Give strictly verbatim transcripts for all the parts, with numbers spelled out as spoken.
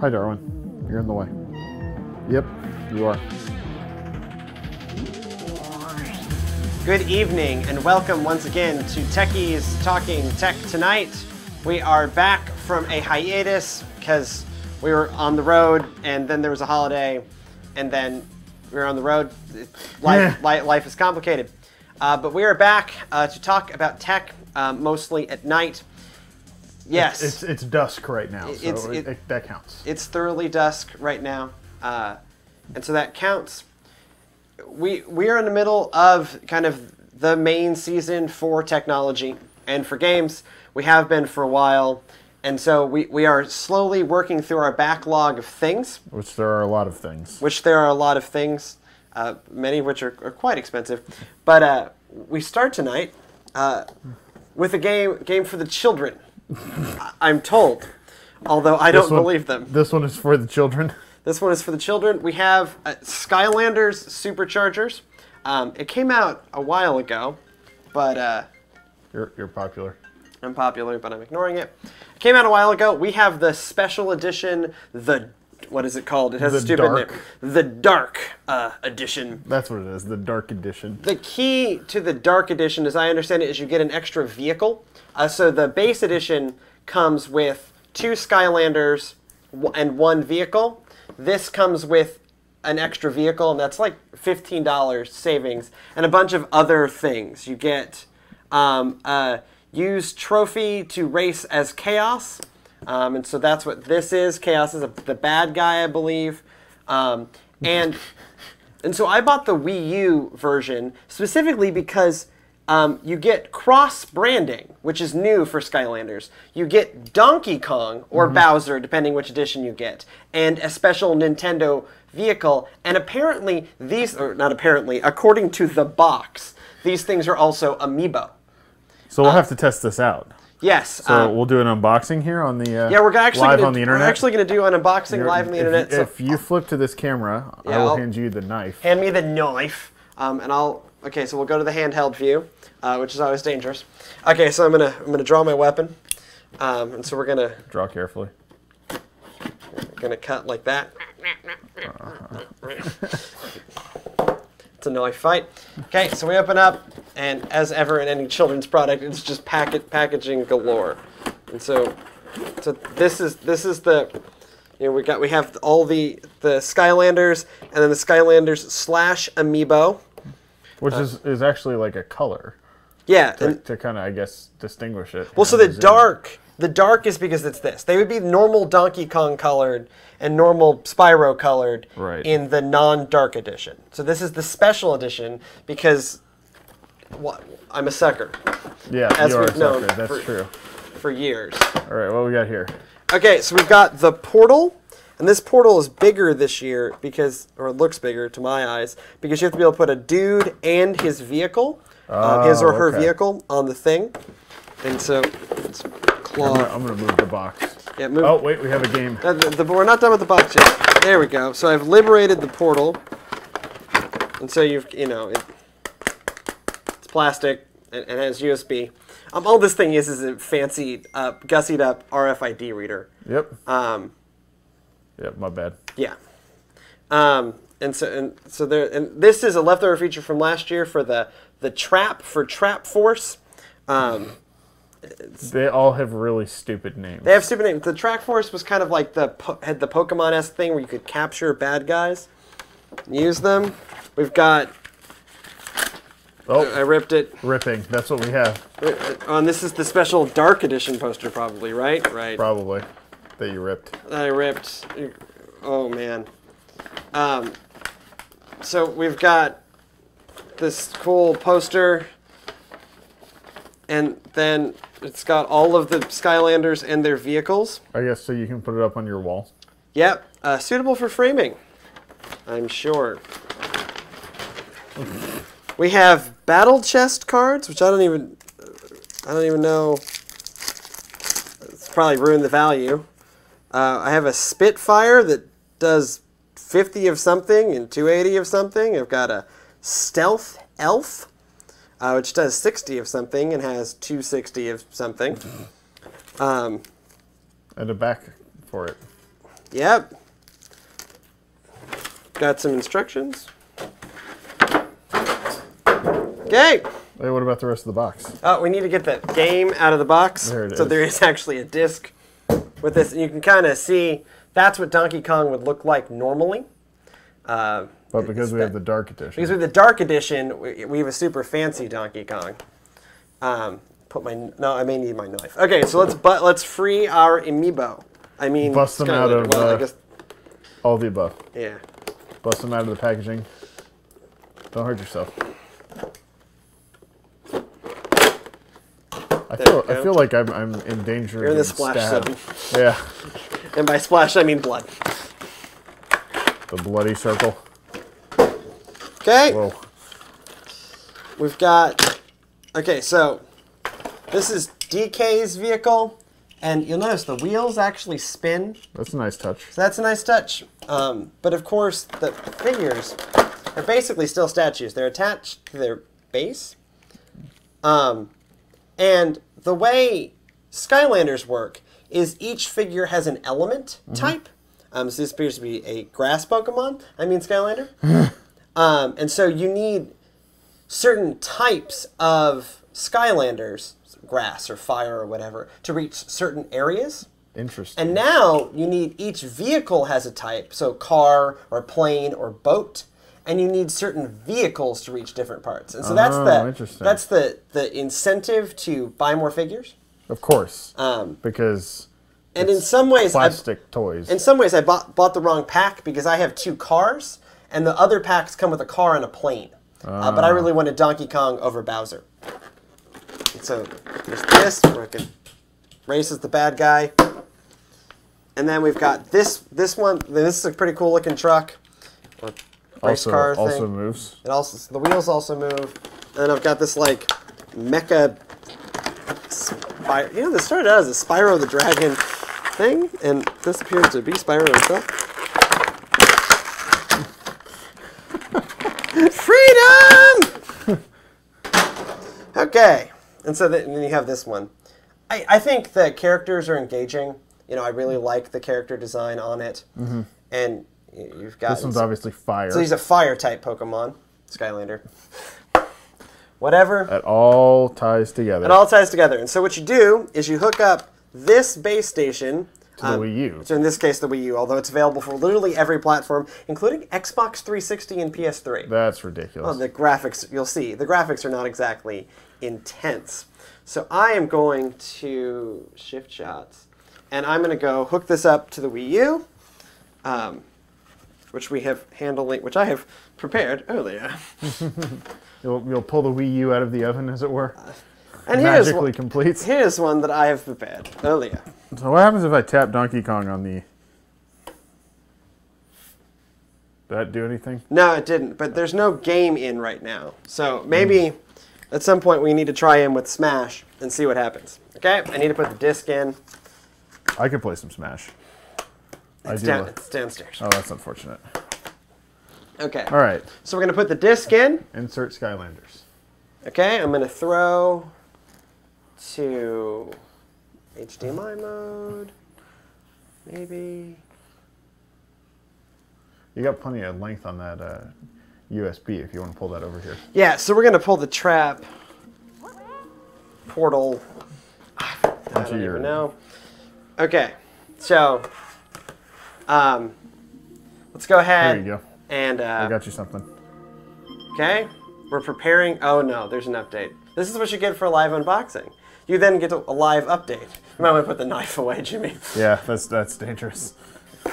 Hi, Darwin. You're in the way. Yep, you are. Good evening and welcome once again to Techies Talking Tech Tonight. We are back from a hiatus because we were on the road and then there was a holiday and then we were on the road. Life, yeah. li life is complicated. Uh, but we are back uh, to talk about tech, uh, mostly at night. Yes. It's, it's, it's dusk right now, so it's, it, it, it, that counts. It's thoroughly dusk right now, uh, and so that counts. We, we are in the middle of kind of the main season for technology and for games. We have been for a while, and so we, we are slowly working through our backlog of things. Which there are a lot of things. Which there are a lot of things, uh, many of which are, are quite expensive. But uh, we start tonight uh, with a game, game for the children. I'm told, although I don't one, believe them. This one is for the children. This one is for the children. We have uh, Skylanders Superchargers. Um, it came out a while ago, but uh, you're you're popular. I'm popular, but I'm ignoring it. It came out a while ago. We have the special edition. The what is it called? It has the a stupid dark. name. The Dark uh, Edition. That's what it is. The Dark Edition. The key to the Dark Edition, as I understand it, is you get an extra vehicle. Uh, so the base edition comes with two Skylanders and one vehicle. This comes with an extra vehicle, and that's like fifteen dollars savings, and a bunch of other things. You get um, uh, use trophy to race as Chaos, um, and so that's what this is. Chaos is a, the bad guy, I believe. Um, and, and so I bought the Wii U version specifically because Um, you get cross-branding, which is new for Skylanders. You get Donkey Kong, or mm-hmm. Bowser, depending which edition you get, and a special Nintendo vehicle. And apparently these, or not apparently, according to the box, these things are also Amiibo. So we'll um, have to test this out. Yes. So um, we'll do an unboxing here on the uh, yeah, we're actually live gonna, on the internet. We're actually going to do an unboxing You're, live on the if internet. You, so, if you flip to this camera, yeah, I will I'll, hand you the knife. Hand me the knife, um, and I'll... Okay, so we'll go to the handheld view, uh, which is always dangerous. Okay, so I'm gonna I'm gonna draw my weapon, um, and so we're gonna draw carefully. We're gonna cut like that. Uh-huh. It's a noise fight. Okay, so we open up, and as ever in any children's product, it's just packet packaging galore. And so, so this is this is the. You know, we got we have all the the Skylanders, and then the Skylanders slash Amiibo. Which uh, is, is actually like a color. Yeah. To, to kind of, I guess, distinguish it. Well, so the dark, the dark is because it's this. They would be normal Donkey Kong colored and normal Spyro colored right. in the non-dark edition. So this is the special edition because well, I'm a sucker. Yeah, as you are we've a known sucker. That's for, true. For years. All right, what do we got here? Okay, so we've got the Portal. And this Portal is bigger this year because, or it looks bigger to my eyes, because you have to be able to put a dude and his vehicle, oh, um, his or her okay. vehicle, on the thing. And so, it's claw. I'm going to move the box. Yeah, move. Oh, wait, we have a game. Uh, the, the, we're not done with the box yet. There we go. So I've liberated the Portal. And so you've, you know, it, it's plastic and it has U S B. Um, all this thing is is a fancy, uh, gussied up R F I D reader. Yep. Um. Yeah, my bad. Yeah, um, and so and so there. And this is a leftover feature from last year for the the trap for Trap Force. Um, they all have really stupid names. They have stupid names. The Trap Force was kind of like the had the Pokemon-esque thing where you could capture bad guys, and use them. We've got. Oh, I ripped it. Ripping. That's what we have. Oh, and this is the special Dark Edition poster, probably right? Right. Probably. That you ripped. I ripped. Oh, man. Um, so we've got this cool poster. And then it's got all of the Skylanders and their vehicles. I guess so you can put it up on your wall. Yep. Uh, suitable for framing, I'm sure. Okay. We have battle chest cards, which I don't even, I don't even know. It's probably ruined the value. Uh, I have a Spitfire that does fifty of something and two eighty of something. I've got a Stealth Elf, uh, which does sixty of something and has two sixty of something. Um, and a back for it. Yep. Got some instructions. Okay. Hey, what about the rest of the box? Oh, we need to get that game out of the box. There it is. So there is actually a disc with this. And you can kind of see that's what Donkey Kong would look like normally. Uh, but because we have the Dark Edition. Because we have the Dark Edition, we, we have a super fancy Donkey Kong. Um, put my no, I may need my knife. Okay, so let's but let's free our Amiibo. I mean, bust them out of well, uh, I guess. all the above. Yeah. Bust them out of the packaging. Don't hurt yourself. I there feel I feel like I'm I'm in danger. You're in the splash zone. Yeah. And by splash I mean blood. The bloody circle. Okay. Whoa. We've got. Okay, so this is D K's vehicle, and you'll notice the wheels actually spin. That's a nice touch. So that's a nice touch. Um, but of course, the figures are basically still statues. They're attached to their base. Um, and the way Skylanders work is each figure has an element mm-hmm. type. Um, so this appears to be a grass Pokemon. I mean Skylander. um, and so you need certain types of Skylanders, grass or fire or whatever, to reach certain areas. Interesting. And now you need each vehicle has a type, so car or plane or boat, and you need certain vehicles to reach different parts. And so oh, that's the interesting. that's the the incentive to buy more figures. Of course. Um, because. And it's in some ways, plastic I've, toys. In some ways, I bought bought the wrong pack because I have two cars, and the other packs come with a car and a plane. Uh. Uh, but I really wanted Donkey Kong over Bowser. And so there's this where I can race as the bad guy, and then we've got this this one. This is a pretty cool looking truck, or race also, car also thing. Also moves. It also the wheels also move, and I've got this like mecha. Spyro. You know, this started out as a Spyro the Dragon thing, and this appears to be Spyro himself. Freedom! Okay, and so then, and then you have this one. I, I think the characters are engaging. You know, I really like the character design on it. Mm-hmm. And you've got... This one's obviously fire. So he's a fire-type Pokemon, Skylander. Whatever. It all ties together. It all ties together. And so what you do is you hook up this base station. To um, the Wii U. So in this case, the Wii U, although it's available for literally every platform, including Xbox three sixty and P S three. That's ridiculous. Oh, the graphics, you'll see, the graphics are not exactly intense. So I am going to shift shots, and I'm going to go hook this up to the Wii U, um, which we have handling, which I have prepared earlier. You'll, you'll pull the Wii U out of the oven, as it were. Uh, and magically here's one, completes. Here's one that I have prepared earlier. So what happens if I tap Donkey Kong on the... Did that do anything? No, it didn't. But there's no game in right now. So maybe mm. at some point we need to try in with Smash and see what happens. Okay? I need to put the disc in. I could play some Smash. It's, I do down, it's downstairs. Oh, that's unfortunate. Okay. All right. So we're going to put the disc in. Insert Skylanders. Okay, I'm going to throw to H D M I mode, maybe. You got plenty of length on that uh, U S B if you want to pull that over here. Yeah, so we're going to pull the trap portal. I don't even know. Okay, so um, let's go ahead. There you go. And, uh, I got you something. Okay, we're preparing. Oh no, there's an update. This is what you get for a live unboxing. You then get a live update. You might want to put the knife away, Jimmy. Yeah, that's that's dangerous. I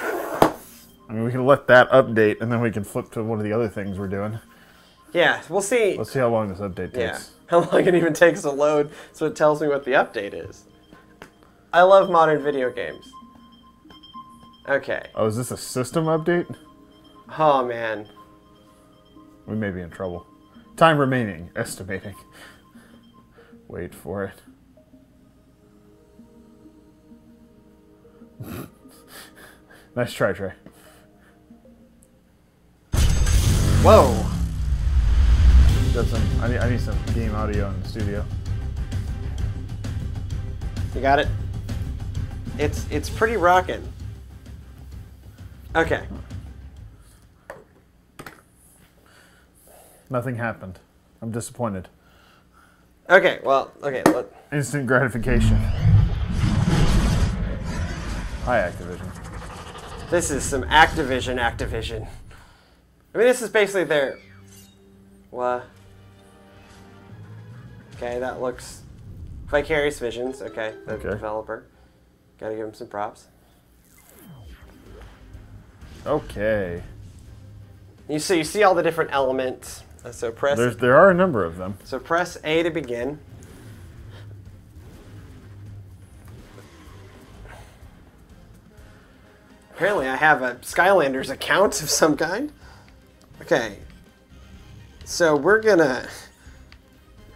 mean, we can let that update, and then we can flip to one of the other things we're doing. Yeah, we'll see. Let's see how long this update takes. Yeah, how long it even takes to load, so it tells me what the update is. I love modern video games. Okay. Oh, is this a system update? Oh, man. We may be in trouble. Time remaining. Estimating. Wait for it. Nice try, Trey. Whoa! Got some, I, need, I need some game audio in the studio. You got it? It's, it's pretty rockin'. Okay. Nothing happened. I'm disappointed. Okay, well, okay. Let... Instant gratification. Hi, Activision. This is some Activision Activision. I mean, this is basically their... What? Okay, that looks... Vicarious Visions, okay, the okay. developer. Gotta give him some props. Okay. You see, you see all the different elements. So press. There's, there are a number of them. So press A to begin. Apparently, I have a Skylanders account of some kind. Okay. So we're gonna.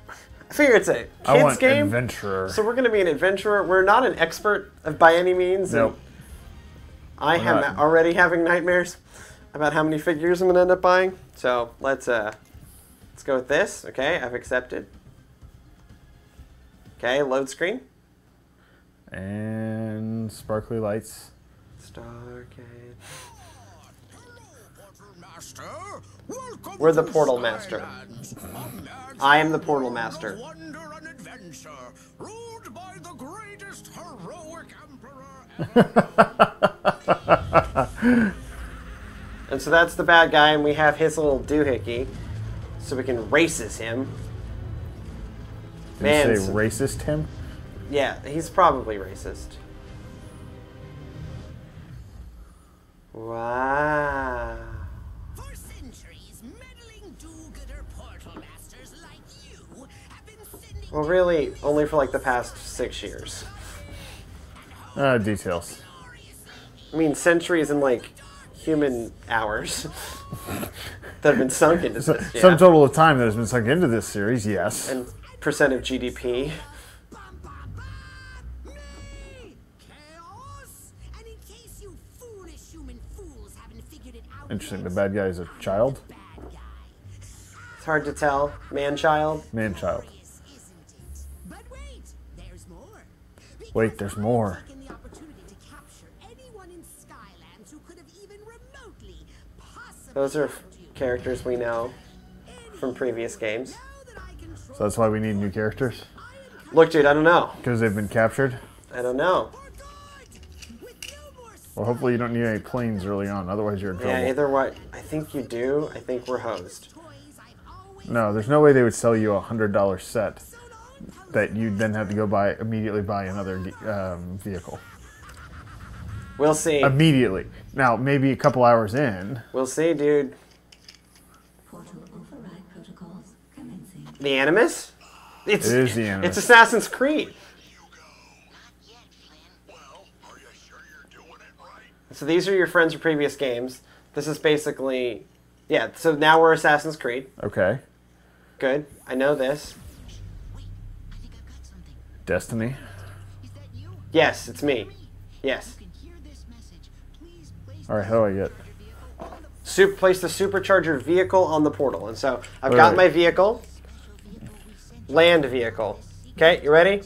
I figure it's a kids I want game. Adventurer. So we're gonna be an adventurer. We're not an expert by any means. Nope. I we're am not. already having nightmares about how many figures I'm gonna end up buying. So let's uh. Let's go with this. Okay, I've accepted. Okay, load screen. And sparkly lights. Starcade. We're the Portal Master. I am the Portal Master. And so that's the bad guy, and we have his little doohickey. So we can racist him. Did Man, you say so, racist him? Yeah, he's probably racist. Wow. For centuries, meddling do-gooder portal masters like you have been sending... Well, really, only for like the past six years. Uh, details. I mean, centuries in like... human hours that have been sunk into so, this. Yeah. Some total of time that has been sunk into this series, yes. And percent of G D P. Interesting, the bad guy is a child? It's hard to tell. Man-child? Man-child. Wait, there's more. Those are characters we know from previous games. So that's why we need new characters? Look, dude, I don't know. Because they've been captured? I don't know. Well, hopefully you don't need any planes early on, otherwise you're in trouble. Yeah, either way, I think you do. I think we're hosed. No, there's no way they would sell you a one hundred dollar set that you'd then have to go buy immediately buy another um, vehicle. We'll see. Immediately. Now, maybe a couple hours in. We'll see, dude. Portal override protocols commencing. The Animus? It's, it is the Animus. It's Assassin's Creed. So these are your friends from previous games. This is basically... Yeah, so now we're Assassin's Creed. Okay. Good. I know this. Wait, I think I've got something. Destiny? Is that you? Yes, it's me. Yes. All right, how do I get? Super, place the supercharger vehicle on the portal. And so I've wait, got wait. my vehicle. Land vehicle. Okay, you ready?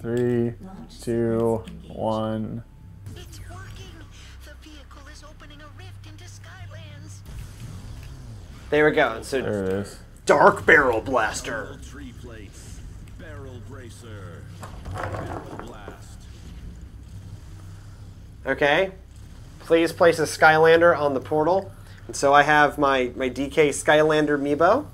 Three, two, one. It's working. The vehicle is opening a rift into Skylands. There we go. And so there it is. Dark Barrel Blaster. Tree plates. Barrel bracer. Barrel blast. Okay, please place a Skylander on the portal. And so I have my, my D K Skylander Amiibo.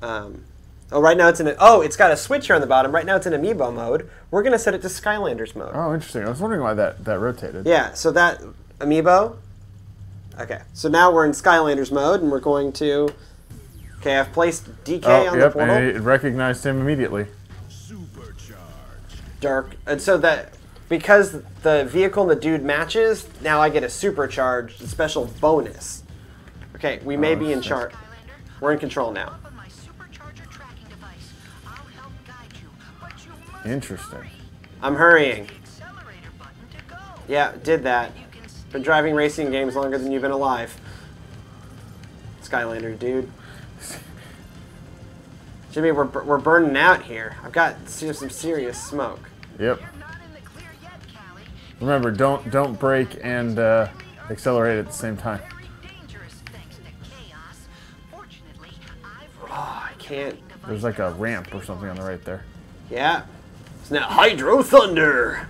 Um, oh, right now it's in a, oh, it's got a switch here on the bottom. Right now it's in Amiibo mode. We're going to set it to Skylanders mode. Oh, interesting. I was wondering why that, that rotated. Yeah, so that Amiibo. Okay, so now we're in Skylanders mode, and we're going to... Okay, I've placed D K oh, on yep, the portal. Yep, it recognized him immediately. Supercharged. Dark. And so that... Because the vehicle and the dude matches, now I get a supercharged special bonus. Okay, we may oh, be in charge. We're in control now. Interesting. I'm hurrying. Yeah, did that. Been driving racing games longer than you've been alive. Skylander, dude. Jimmy, we're, we're burning out here. I've got some serious smoke. Yep. Remember, don't don't brake and uh, accelerate at the same time. Oh, I can't. There's like a ramp or something on the right there. Yeah. It's not Hydro Thunder.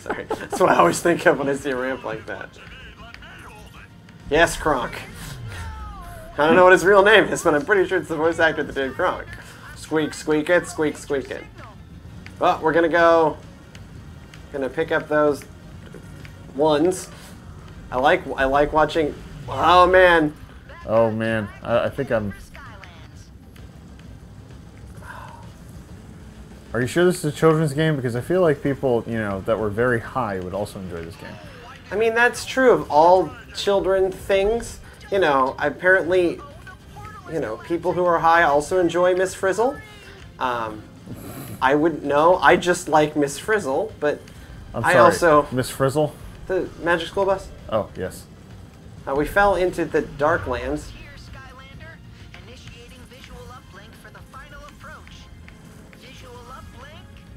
Sorry. That's what I always think of when I see a ramp like that. Yes, Kronk. I don't know what his real name is, but I'm pretty sure it's the voice actor that did Kronk. Squeak, squeak it, squeak, squeak it. Well, we're gonna go... Gonna pick up those ones. I like I like watching... Oh, man. Oh, man. I, I think I'm... Are you sure this is a children's game? Because I feel like people, you know, that were very high would also enjoy this game. I mean, that's true of all children things. You know, apparently, you know, people who are high also enjoy Miss Frizzle. Um, I wouldn't know. I just like Miss Frizzle, but I'm sorry, I also... Miss Frizzle? The Magic School Bus? Oh, yes. Uh, we fell into the dark lands.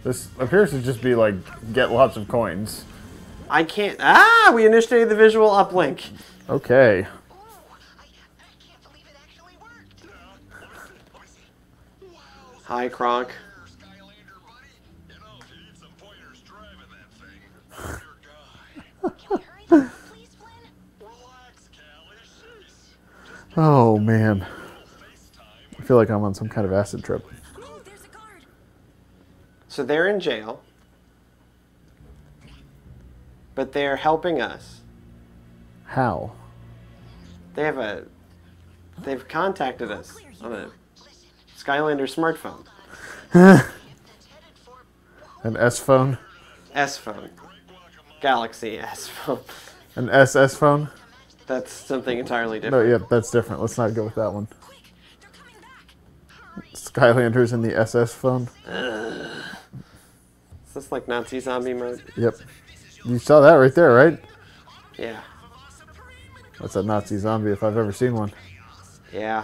This appears to just be like, get lots of coins. I can't... Ah! We initiated the visual uplink. Okay. Oh, I, I can't believe it actually worked. Hi, Kronk. Oh, man. I feel like I'm on some kind of acid trip. So they're in jail, but they're helping us. How? They have a, they've contacted us on a Skylander smartphone. An S phone? S phone. Galaxy S phone. An S S phone? That's something entirely different. No, yeah, that's different. Let's not go with that one. Skylanders in the S S phone. Uh. Is this like Nazi zombie mode? Yep. You saw that right there, right? Yeah. That's a Nazi zombie if I've ever seen one. Yeah.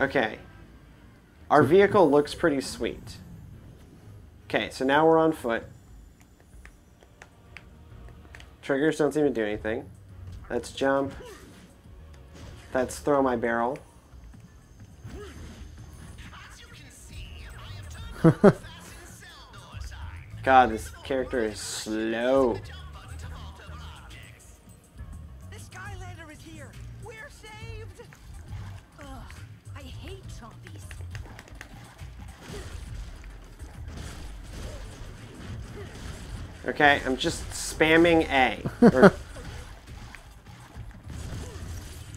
Okay. Our vehicle looks pretty sweet. Okay, so now we're on foot. Triggers don't seem to do anything. Let's jump. Let's throw my barrel. God, this character is slow. The Skylander is here. We're saved. Ugh, I hate zombies. Okay, I'm just spamming A. Or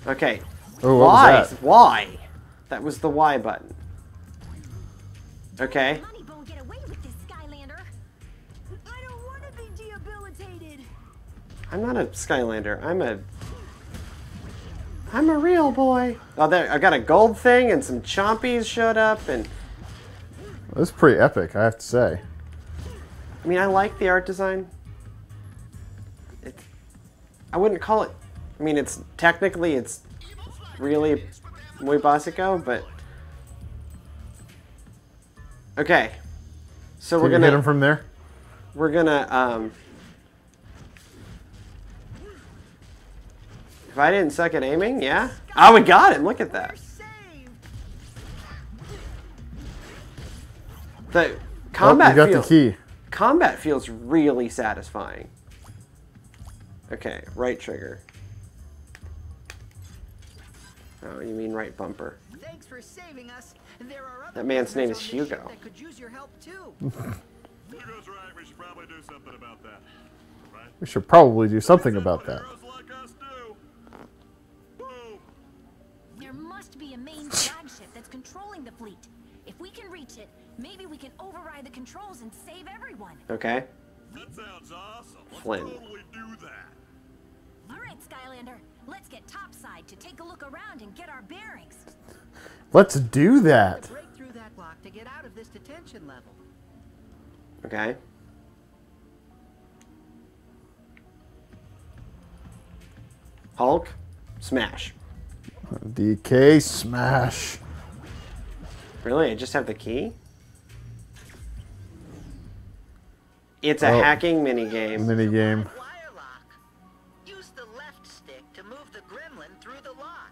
okay. Oh, what why? Was that? Why? That was the Y button. Okay. I'm not a Skylander. I'm a. I'm a real boy. Oh, there! I got a gold thing, and some chompies showed up, and. That's pretty epic, I have to say. I mean, I like the art design. It's. I wouldn't call it. I mean, it's technically it's really muy básico, but okay. So Can we're gonna you hit him from there. We're gonna. Um, if I didn't suck at aiming, yeah. Oh, we got him! Look at that. The combat. Oh, you got the key. Combat feels really satisfying. Okay, right trigger. Oh, you mean right bumper. Thanks for saving us. There are other that man's name is Hugo. That could use your help too. Hugo's right. We should probably do something about that. Right? We should probably do something about that. There must be a main flagship that's controlling the fleet. If we can reach it, maybe we can override the controls and save everyone. Okay. That sounds awesome. Let's Flynn. Totally do that. All right, Skylander. Let's get topside to take a look around and get our bearings. Let's do that. Break through that block to get out of this detention level. Okay. Hulk, smash. D K, smash. Really? I just have the key? It's a oh. hacking minigame. Minigame. Use the left stick to move the gremlin through the lock.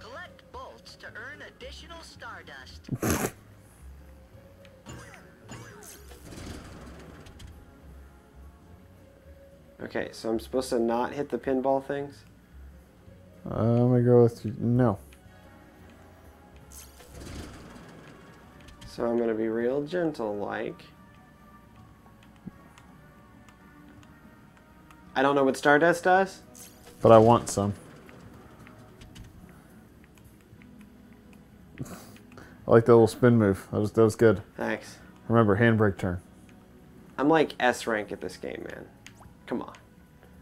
Collect bolts to earn additional stardust. Okay, so I'm supposed to not hit the pinball things? Uh, I'm gonna go with no. So I'm gonna be real gentle like. I don't know what Stardust does. But I want some. I like the little spin move. That was, that was good. Thanks. Remember, handbrake turn. I'm like S rank at this game, man. Come on.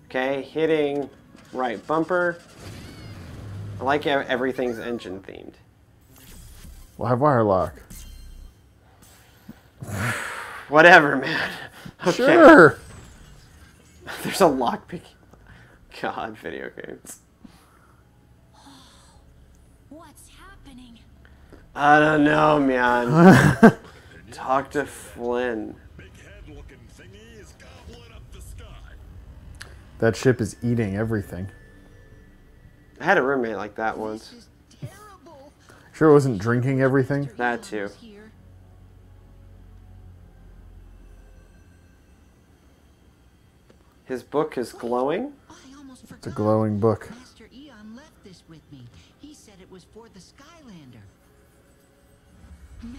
Okay, hitting right bumper. I like how everything's engine themed. Well, I have wire lock. Whatever, man. Okay. Sure. There's a lockpick. God, video games. What's happening? I don't know, man. Talk to Flynn. That ship is eating everything. I had a roommate like that once. Sure it wasn't drinking everything? That too. His book is glowing? It's a glowing book. Master Eon left this with me. He said it was for the Skylander.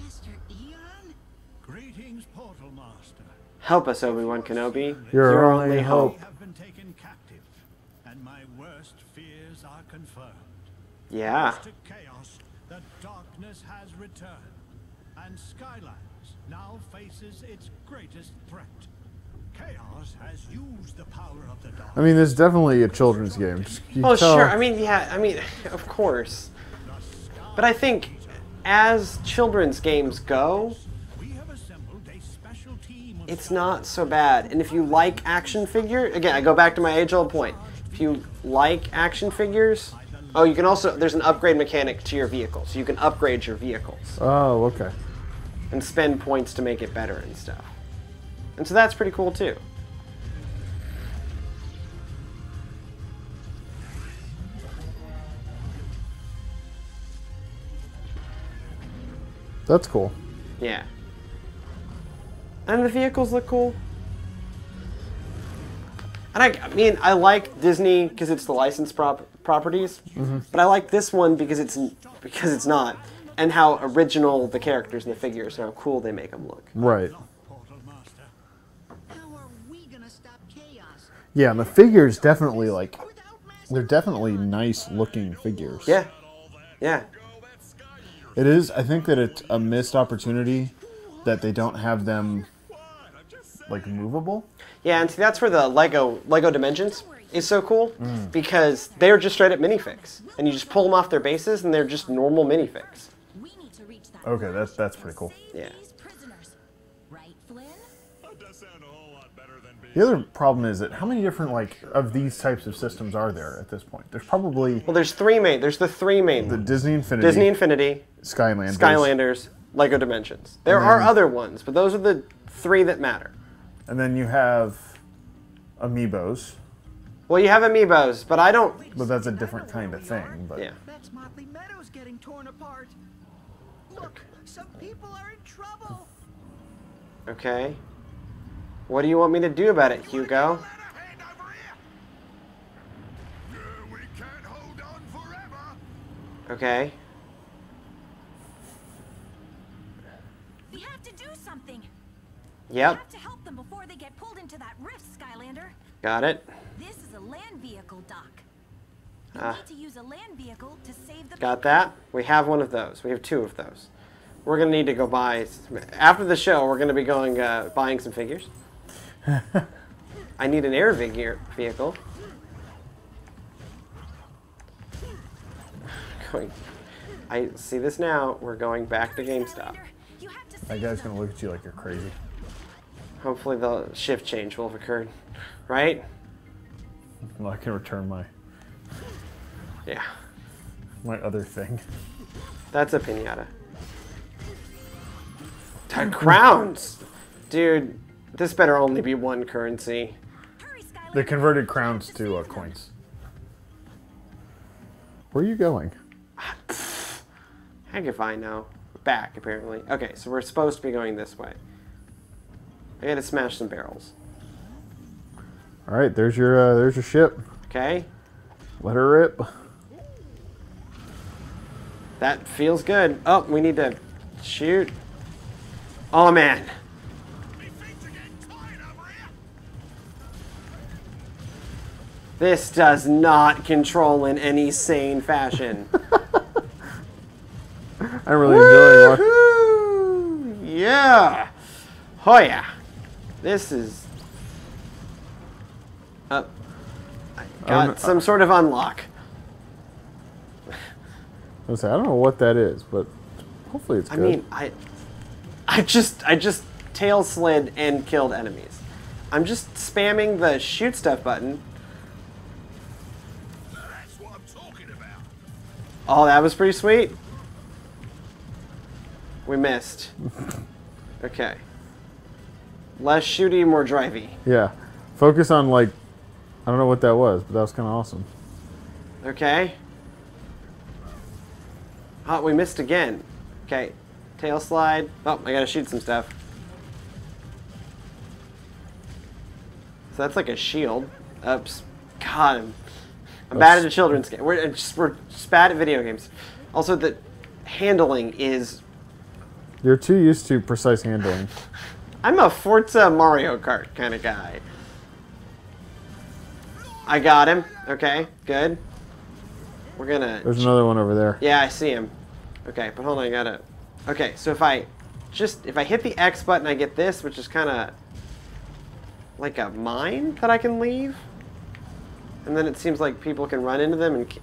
Master Eon? Greetings, Portal Master. Help us, Obi-Wan Kenobi. Your, Your only hope. Have been taken captive, and my worst fears are confirmed. Yeah. To chaos, the darkness has returned, and Skylands now faces its greatest threat. Chaos has used the power of the dark. I mean, there's definitely a children's game. Oh, tell. Sure. I mean, yeah. I mean, of course. But I think, as children's games go, it's not so bad. And if you like action figure, again, I go back to my age-old point. If you like action figures, oh, you can also, there's an upgrade mechanic to your vehicle. So you can upgrade your vehicles. Oh, okay. And spend points to make it better and stuff. And so that's pretty cool, too. That's cool. Yeah. And the vehicles look cool. And I, I mean, I like Disney because it's the licensed prop properties, mm-hmm. but I like this one because it's because it's not, and how original the characters and the figures and how cool they make them look. Right. Yeah, and the figures definitely like, they're definitely nice looking figures. Yeah, yeah. It is. I think that it's a missed opportunity that they don't have them like movable. Yeah, and see, that's where the Lego Lego Dimensions is so cool mm. because they're just straight up minifigs, and you just pull them off their bases, and they're just normal minifigs. Okay, that's that's pretty cool. Yeah. The other problem is that how many different like of these types of systems are there at this point? There's probably well, there's three main. There's the three main. The Disney Infinity, Disney Infinity, Skylanders, Skylanders, Lego Dimensions. There then, are other ones, but those are the three that matter. And then you have Amiibos. Well, you have Amiibos, but I don't. But that's a different kind of thing. But yeah. That's Motley Meadows getting torn apart. Look, some people are in trouble. Okay. What do you want me to do about it, Hugo? Okay. We have to do something. Yep. We have to help them before they get pulled into that rift, Skylander. Got it. This is a land vehicle dock. You uh, need to use a land vehicle to save the Got people. That? We have one of those. We have two of those. We're gonna need to go buy after the show. We're gonna be going uh, buying some figures. I need an air vehicle. Going, I see this now. We're going back to GameStop. That guy's gonna look at you like you're crazy. Hopefully the shift change will have occurred, right? Well, I can return my yeah, my other thing. That's a piñata. ten crowns! Dude, this better only be one currency. They converted crowns to uh, coins. Where are you going? Heck if I know. Back, apparently. Okay, so we're supposed to be going this way. I gotta smash some barrels. All right, there's your uh, there's your ship. Okay. Let her rip. That feels good. Oh, we need to shoot. Oh man. This does not control in any sane fashion. I'm really enjoying it. Yeah. Oh yeah. This is. Up. I got um, some uh, sort of unlock. I don't know what that is, but hopefully it's good. I mean, I, I just, I just tail slid and killed enemies. I'm just spamming the shoot stuff button. That's what I'm talking about. Oh, that was pretty sweet. We missed. Okay. Less shooty, more drivey. Yeah. Focus on, like, I don't know what that was, but that was kind of awesome. Okay. Oh, we missed again. Okay. Tail slide. Oh, I gotta shoot some stuff. So that's like a shield. Oops. God. I'm, I'm bad at children's games. We're just, we're just bad at video games. Also, the handling is... You're too used to precise handling. I'm a Forza Mario Kart kind of guy. I got him. Okay, good. We're gonna... There's another one over there. Yeah, I see him. Okay, but hold on, I gotta... Okay, so if I just... If I hit the X button, I get this, which is kind of... like a mine that I can leave? And then it seems like people can run into them and ki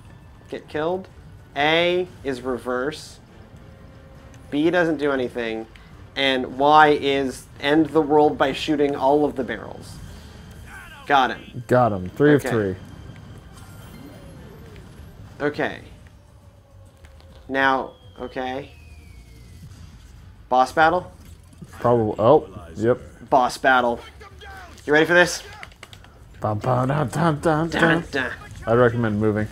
get killed. A is reverse. B doesn't do anything. And Y is end the world by shooting all of the barrels. Got him. Got him. Three okay. of three. Okay. Now, okay. Boss battle? Probably. Oh, yep. Boss battle. You ready for this? Ba -ba -da -da -da -da -da. I'd recommend moving.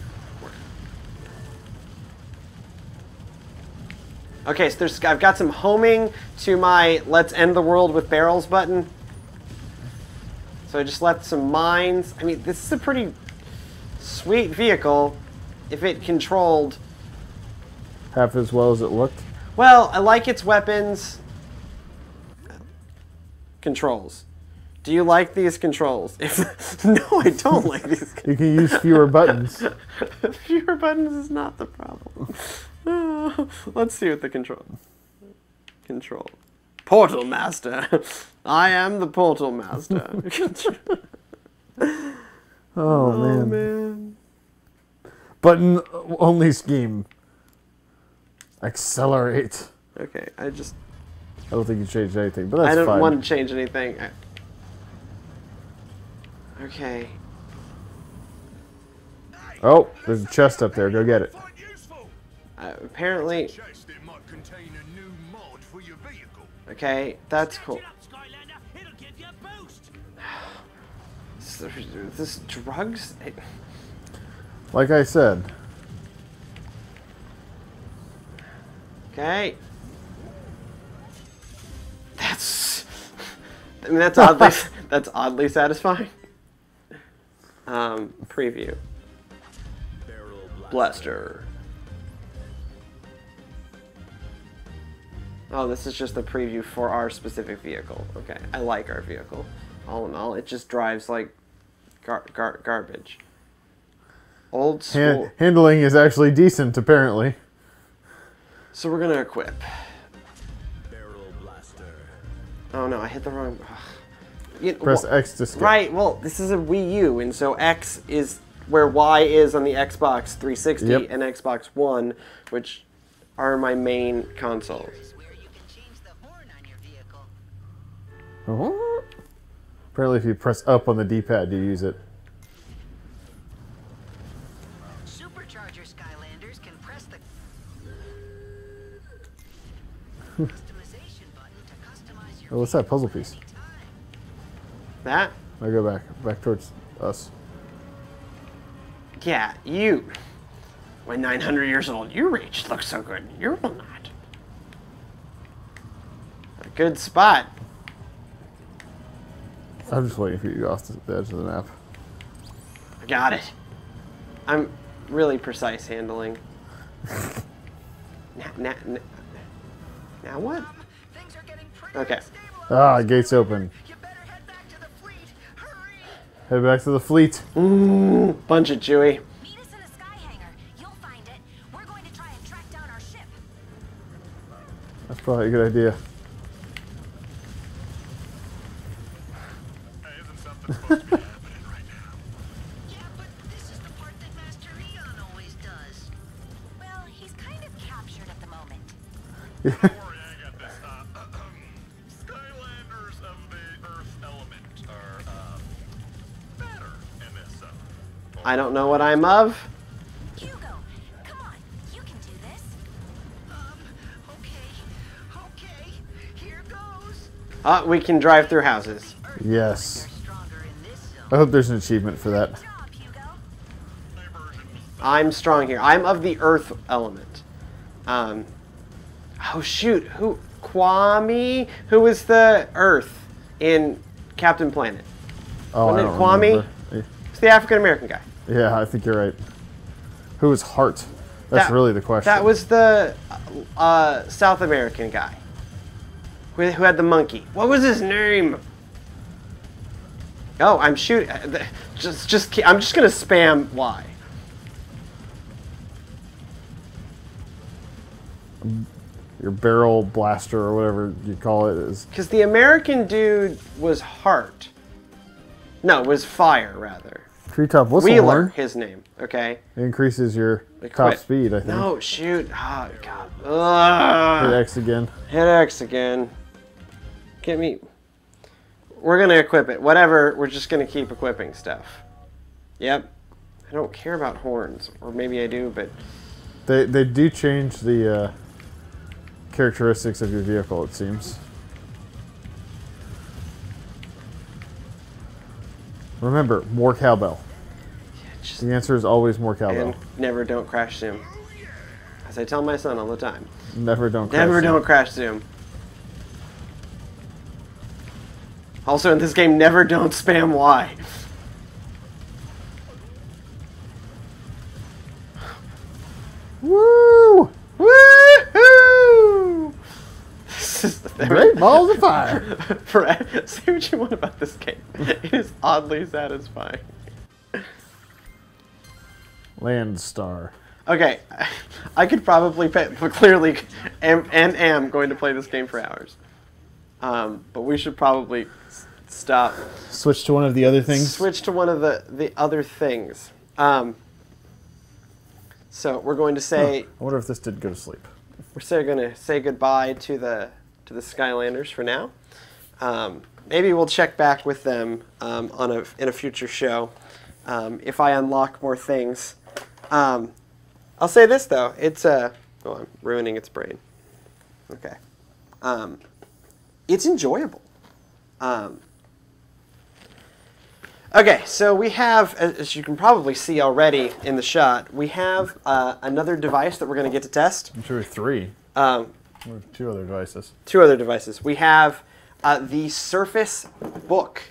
Okay, so there's, I've got some homing to my let's end the world with barrels button. So I just left some mines. I mean, this is a pretty sweet vehicle. If it controlled... Half as well as it looked? Well, I like its weapons... Controls. Do you like these controls? If, no, I don't like these controls. You can use fewer buttons. Fewer buttons is not the problem. Oh, let's see what the control... Control. Portal Master. I am the Portal Master. oh, oh, man. man. Button only scheme. Accelerate. Okay, I just... I don't think you changed anything, but that's fine. I don't fine. want to change anything. I... Okay. Oh, there's a chest up there. Go get it. Uh, apparently... Okay, that's cool. Is this drugs? Like I said. Okay. That's... I mean, that's oddly... that's oddly satisfying. Um, preview. Blaster. Oh, this is just the preview for our specific vehicle. Okay, I like our vehicle. All in all, it just drives like gar gar garbage. Old school. Hand handling is actually decent, apparently. So we're gonna equip. Barrel blaster. Oh no, I hit the wrong. You know, Press well, X to skip. Right. Well, this is a Wii U, and so X is where Y is on the Xbox three sixty yep. and Xbox One, which are my main consoles. Uh-huh. Apparently if you press up on the D-pad, you use it. Supercharger Skylanders can press the customization button to customize Oh, what's that puzzle piece? That? I go back, back towards us. Yeah, you. When nine hundred years old, your reach looks so good. You will not. A good spot. I'm just waiting for you to go off the edge of the map. I got it. I'm really precise handling. now, now, now, now what? Okay. Ah, gates open. Head back to the fleet. Mm, bunch of Chewy. Meet us in a sky hangar. You'll find it. We're going to try and track down our ship. That's probably a good idea. That isn't something supposed to be happening right now. Yeah, but this is the part that Master Leon always does. Well, he's kind of captured at the moment. Don't worry, I got this. Uh, uh, um, Skylanders of the Earth element are. Uh, I don't know what I'm of. Hugo, come on, you can do this. Um, okay, okay, here goes. Ah, uh, we can drive through houses. Yes. I hope there's an achievement for that. I'm strong here. I'm of the earth element. Um, oh shoot, who? Kwame? Who is the earth in Captain Planet? Oh, Wasn't I don't it Kwame? Remember. The African-American guy. Yeah, I think you're right. Who is Hart? That's that, really the question. That was the uh, South American guy who, who had the monkey. What was his name? Oh, I'm shooting. Just, just, I'm just going to spam Y. Your barrel blaster or whatever you call it is. Because the American dude was Hart. No, it was fire, rather. Treetop whistlehorn. Wheeler, his name, okay? It increases your like top quit. speed, I think. No, shoot. Oh, God. Ugh. Hit X again. Hit X again. Get me. We're going to equip it. Whatever, we're just going to keep equipping stuff. Yep. I don't care about horns. Or maybe I do, but... They, they do change the uh, characteristics of your vehicle, it seems. Remember, more cowbell. Yeah, the answer is always more cowbell. And never don't crash zoom. As I tell my son all the time. Never don't crash Never zoom. don't crash zoom. Also in this game, never don't spam Y. Woo! Woo-hoo! Great balls of fire. Say what you want about this game. It is oddly satisfying. Land Star. Okay, I could probably pay, but clearly am, and am going to play this game for hours. Um, but we should probably stop. Switch to one of the other things. Switch to one of the the other things. Um, so we're going to say. Oh, I wonder if this did go to sleep. We're still going to say goodbye to the. to the Skylanders for now. Um, maybe we'll check back with them um, on a, in a future show um, if I unlock more things. Um, I'll say this though, it's a, oh, I'm ruining its brain. Okay. Um, it's enjoyable. Um, okay, so we have, as you can probably see already in the shot, we have uh, another device that we're gonna get to test. I'm sure three. Um, Two other devices. Two other devices. We have uh, the Surface Book,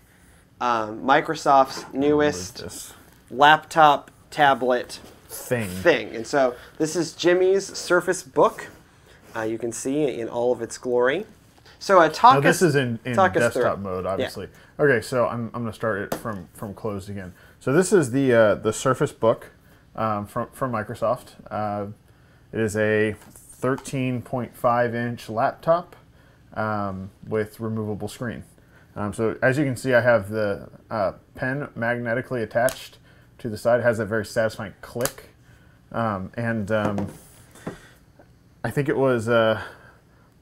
um, Microsoft's newest laptop tablet thing. thing. And so this is Jimmy's Surface Book. Uh, you can see in all of its glory. So uh, talk now, this us, is in, in desktop mode, obviously. Yeah. Okay, so I'm, I'm going to start it from, from closed again. So this is the uh, the Surface Book um, from from Microsoft. Uh, it is a thirteen point five inch laptop um, with removable screen. Um, so as you can see, I have the uh, pen magnetically attached to the side. It has a very satisfying click. Um, and um, I think it was uh,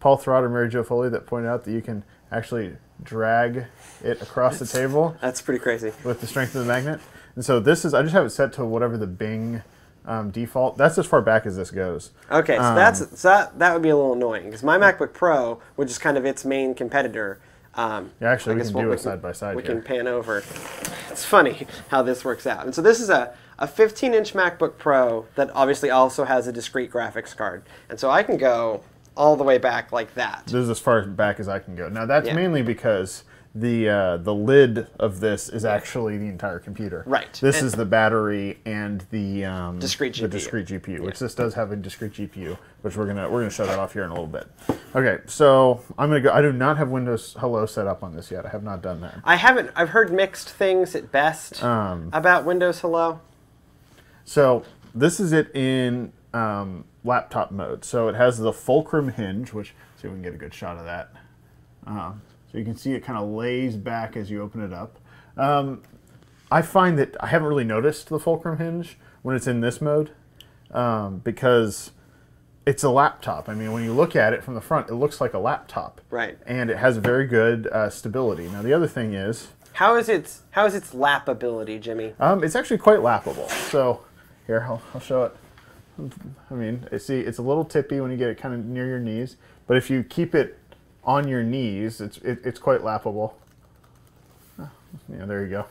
Paul Throdd or Mary Jo Foley that pointed out that you can actually drag it across the table. That's pretty crazy. With the strength of the magnet. And so this is, I just have it set to whatever the Bing Um, default. That's as far back as this goes. Okay, so um, that's so that, that would be a little annoying because my MacBook Pro, which is kind of its main competitor, Um, yeah, actually, we can do it side by side. We can pan over. It's funny how this works out. And so this is a fifteen-inch MacBook Pro that obviously also has a discrete graphics card. And so I can go all the way back like that. This is as far back as I can go. Now, that's yeah. mainly because the uh, the lid of this is actually the entire computer. Right. This and is the battery and the um, discrete G P U. The discrete G P U, yeah. which this does have a discrete G P U, which we're gonna we're gonna shut that off here in a little bit. Okay, so I'm gonna go. I do not have Windows Hello set up on this yet. I have not done that. I haven't. I've heard mixed things at best um, about Windows Hello. So this is it in um, laptop mode. So it has the fulcrum hinge, which let's see if we can get a good shot of that. Uh, You can see it kind of lays back as you open it up. Um, I find that I haven't really noticed the fulcrum hinge when it's in this mode um, because it's a laptop. I mean, when you look at it from the front, it looks like a laptop. Right. And it has very good uh, stability. Now, the other thing is... How is its, how is its lappability, Jimmy? Um, it's actually quite lappable. So here, I'll, I'll show it. I mean, see, it's a little tippy when you get it kind of near your knees, but if you keep it on your knees, it's it, it's quite lappable. Yeah, there you go.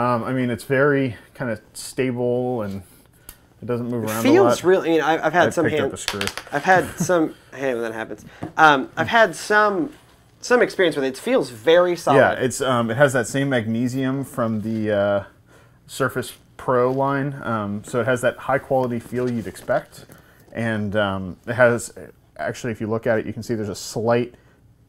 Um, I mean, it's very kind of stable and it doesn't move around. It feels a lot. Really. I mean, I've, I've had I some picked hand, up a screw. I've had some. Hey, when that happens, um, I've had some some experience with it. It feels very solid. Yeah, it's um, it has that same magnesium from the uh, Surface Pro line, um, so it has that high quality feel you'd expect, and um, it has. Actually, if you look at it, you can see there's a slight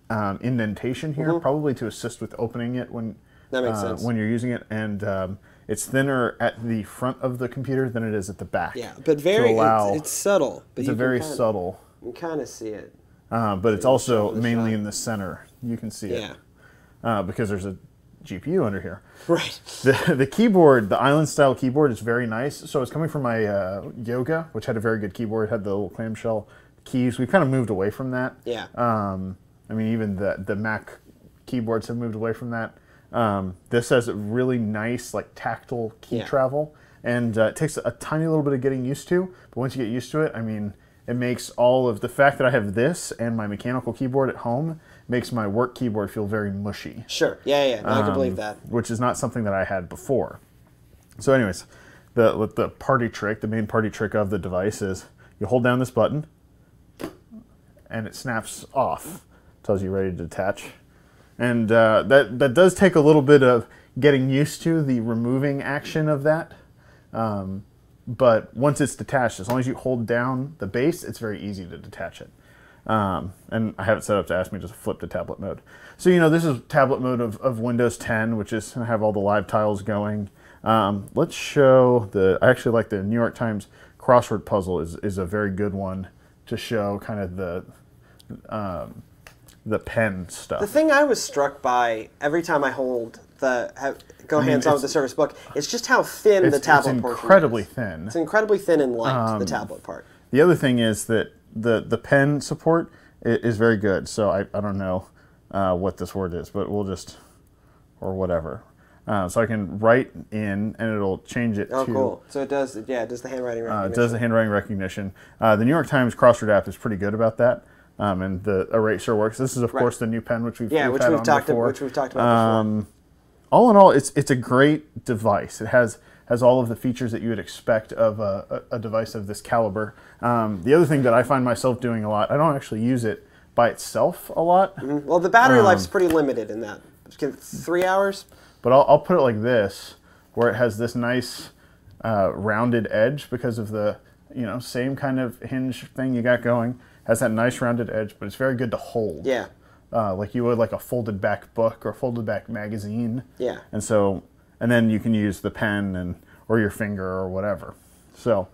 um, indentation here, mm-hmm. probably to assist with opening it when that makes uh, sense. when you're using it. And um, it's thinner at the front of the computer than it is at the back. Yeah, but very allow, it's, it's subtle. But it's a very kinda, subtle. You can kind of see it. Uh, but so it's also mainly shot. in the center. You can see yeah. it uh, because there's a G P U under here. Right. The, the keyboard, the island-style keyboard, is very nice. So it's coming from my uh, Yoga, which had a very good keyboard. It had the little clamshell keys. We've kind of moved away from that. Yeah. Um, I mean, even the the Mac keyboards have moved away from that. Um, this has a really nice, like, tactile key yeah. travel, and uh, it takes a tiny little bit of getting used to. But once you get used to it, I mean, it makes all of the fact that I have this and my mechanical keyboard at home makes my work keyboard feel very mushy. Sure. Yeah, yeah. No, um, I can believe that. Which is not something that I had before. So, anyways, the the party trick, the main party trick of the device is you hold down this button. And it snaps off, tells you ready to detach, and uh, that that does take a little bit of getting used to the removing action of that. Um, but once it's detached, as long as you hold down the base, it's very easy to detach it. Um, and I have it set up to ask me just to flip to tablet mode. So you know this is tablet mode of, of Windows ten, which is gonna have all the live tiles going. Um, let's show the. I actually like the New York Times crossword puzzle is is a very good one to show kind of the. Um, the pen stuff. The thing I was struck by every time I hold the have, go I mean, hands on with the Surface Book is just how thin the tablet part is. It's incredibly thin. It's incredibly thin and light, um, the tablet part. The other thing is that the, the pen support is very good. So I, I don't know uh, what this word is, but we'll just, or whatever. Uh, so I can write in, and it'll change it oh, to... Oh, cool. So it does, yeah, it does the handwriting recognition. Uh, it does the handwriting recognition. Uh, the New York Times crossword app is pretty good about that. Um, and the eraser works. This is, of right. course, the new pen, which we've, yeah, we've which had we've on talked before. Which we've talked about um, before. All in all, it's it's a great device. It has has all of the features that you would expect of a, a device of this caliber. Um, the other thing that I find myself doing a lot, I don't actually use it by itself a lot. Mm-hmm. Well, the battery um, life's pretty limited in that. Three hours? But I'll, I'll put it like this, where it has this nice uh, rounded edge because of the you know same kind of hinge thing you got going. Has that nice rounded edge, but it's very good to hold. Yeah. Uh, like you would like a folded back book or a folded back magazine. Yeah. And so, and then you can use the pen and or your finger or whatever. So,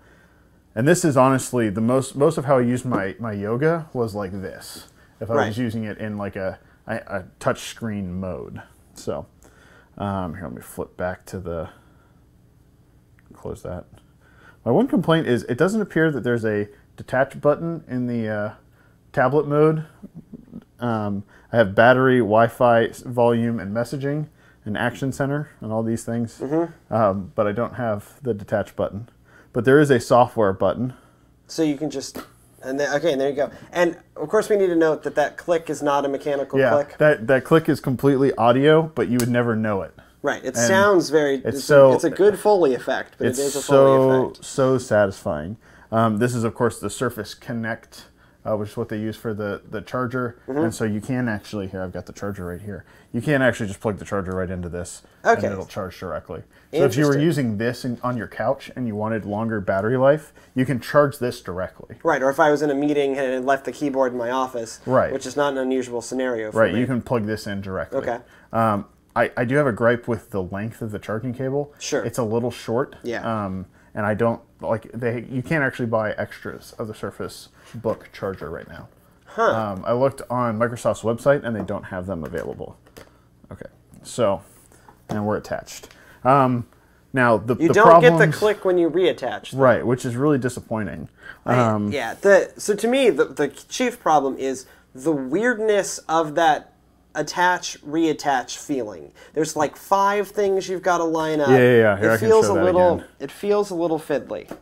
and this is honestly the most most of how I used my my Yoga was like this. If I right. was using it in like a a, a touch screen mode. So, um, here let me flip back to the close that. My one complaint is it doesn't appear that there's a detach button in the uh, tablet mode. Um, I have battery, Wi-Fi, volume, and messaging, and action center, and all these things. Mm-hmm. um, but I don't have the detach button. But there is a software button. So you can just And then, okay, and there you go. And of course, we need to note that that click is not a mechanical yeah, click. Yeah, that that click is completely audio, but you would never know it. Right. It and sounds very. It's, it's, so, a, it's a good Foley effect, but it is a Foley so, effect. It's so so satisfying. Um, this is, of course, the Surface Connect, uh, which is what they use for the the charger. Mm-hmm. And so you can actually here. I've got the charger right here. You can actually just plug the charger right into this, okay. and it'll charge directly. So if you were using this in, on your couch and you wanted longer battery life, you can charge this directly. Right, or if I was in a meeting and I left the keyboard in my office, right. which is not an unusual scenario for right, me. You can plug this in directly. Okay. Um, I, I do have a gripe with the length of the charging cable. Sure. It's a little short. Yeah. Um, and I don't, like, they. you can't actually buy extras of the Surface Book charger right now. Huh. Um, I looked on Microsoft's website and they don't have them available. Okay, so, and we're attached. Um, now the you the don't problems, get the click when you reattach, them. Right? Which is really disappointing. Um, I, yeah. The, so to me, the, the chief problem is the weirdness of that attach reattach feeling. There's like five things you've got to line up. Yeah, yeah. yeah. Here, it feels I can show a that little. Again. It feels a little fiddly.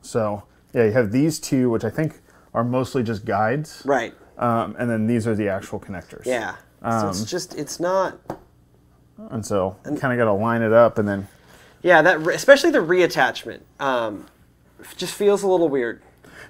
So yeah, you have these two, which I think are mostly just guides, right? Um, and then these are the actual connectors. Yeah. Um, so it's just it's not. And so kind of got to line it up and then... Yeah, that re especially the reattachment um, just feels a little weird.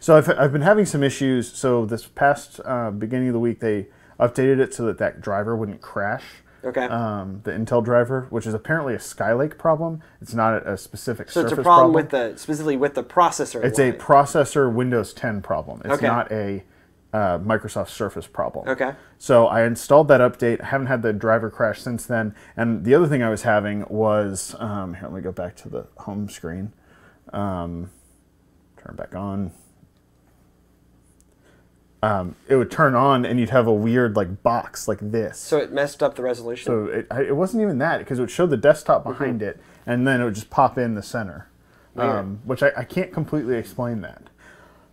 So I've, I've been having some issues. So this past uh, beginning of the week, they updated it so that that driver wouldn't crash. Okay. Um, the Intel driver, which is apparently a Skylake problem. It's not a specific so Surface problem. So it's a problem, problem. With the, specifically with the processor. It's line. a processor Windows ten problem. It's okay. not a... Uh, Microsoft Surface problem. Okay. So I installed that update. I haven't had the driver crash since then. And the other thing I was having was, um, here, let me go back to the home screen. Um, turn back on. Um, it would turn on and you'd have a weird like box like this. So it messed up the resolution? So it, it wasn't even that because it would show the desktop behind mm-hmm. it and then it would just pop in the center, um, which I, I can't completely explain that.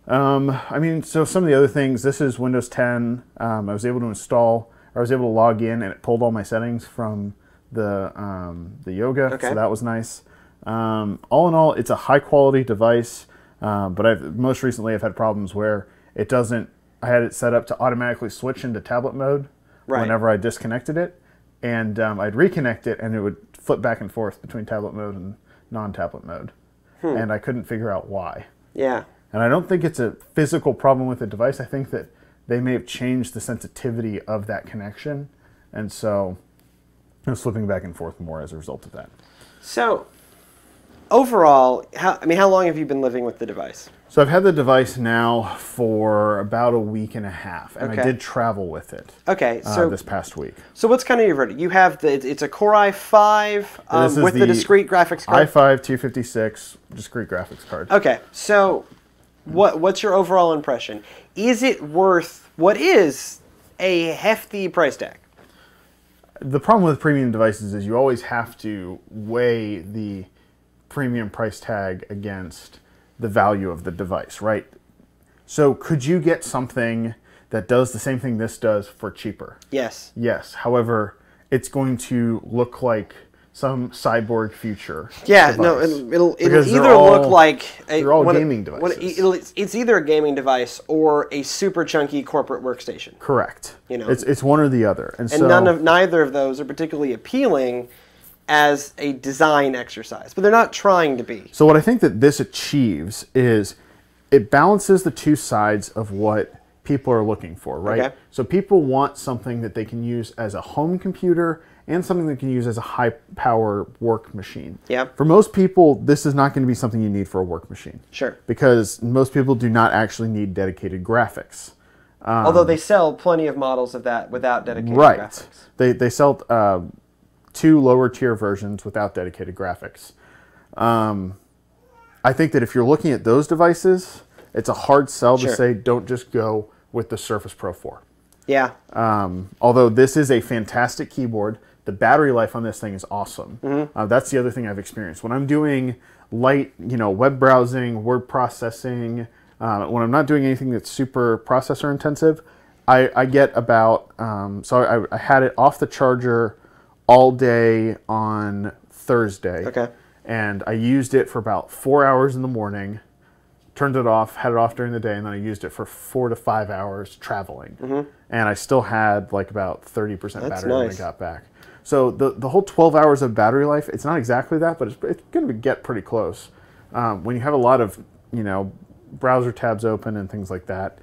Um, I mean, so some of the other things, this is Windows ten. Um, I was able to install, or I was able to log in and it pulled all my settings from the, um, the Yoga, okay. so that was nice. Um, all in all, it's a high quality device, um, but I've, most recently I've had problems where it doesn't, I had it set up to automatically switch into tablet mode right. whenever I disconnected it, and um, I'd reconnect it and it would flip back and forth between tablet mode and non-tablet mode, hmm. and I couldn't figure out why. Yeah. And I don't think it's a physical problem with the device. I think that they may have changed the sensitivity of that connection. And so I'm slipping back and forth more as a result of that. So overall, how, I mean, how long have you been living with the device? So I've had the device now for about a week and a half. And okay. I did travel with it okay, so, uh, this past week. So what's kind of your verdict? You have the, it's a Core i five um, so with the, the discrete graphics card? i five two fifty-six discrete graphics card. Okay, so... What, what's your overall impression? Is it worth what is a hefty price tag? The problem with premium devices is you always have to weigh the premium price tag against the value of the device, right? So could you get something that does the same thing this does for cheaper? Yes. Yes. However, it's going to look like some cyborg future. Yeah, device. no, it'll, it'll, it'll either all, look like... A, they're all one, gaming devices. One, it'll, it's either a gaming device or a super chunky corporate workstation. Correct. You know, It's, it's one or the other. And, and so, none of, neither of those are particularly appealing as a design exercise, but they're not trying to be. So what I think that this achieves is it balances the two sides of what people are looking for, right? Okay. So people want something that they can use as a home computer and something that can use as a high-power work machine. Yep. For most people, this is not going to be something you need for a work machine. Sure. Because most people do not actually need dedicated graphics. Um, Although they sell plenty of models of that without dedicated right. graphics. Right. They, they sell uh, two lower-tier versions without dedicated graphics. Um, I think that if you're looking at those devices, it's a hard sell sure. to say don't just go with the Surface Pro four. Yeah. Um, although this is a fantastic keyboard. The battery life on this thing is awesome. Mm-hmm. uh, that's the other thing I've experienced. When I'm doing light, you know, web browsing, word processing, uh, when I'm not doing anything that's super processor intensive, I, I get about, um, so I, I had it off the charger all day on Thursday. Okay. And I used it for about four hours in the morning, turned it off, had it off during the day, and then I used it for four to five hours traveling. Mm-hmm. And I still had like about thirty percent battery nice. when I got back. So the, the whole twelve hours of battery life, it's not exactly that, but it's, it's going to get pretty close. Um, when you have a lot of, you know, browser tabs open and things like that,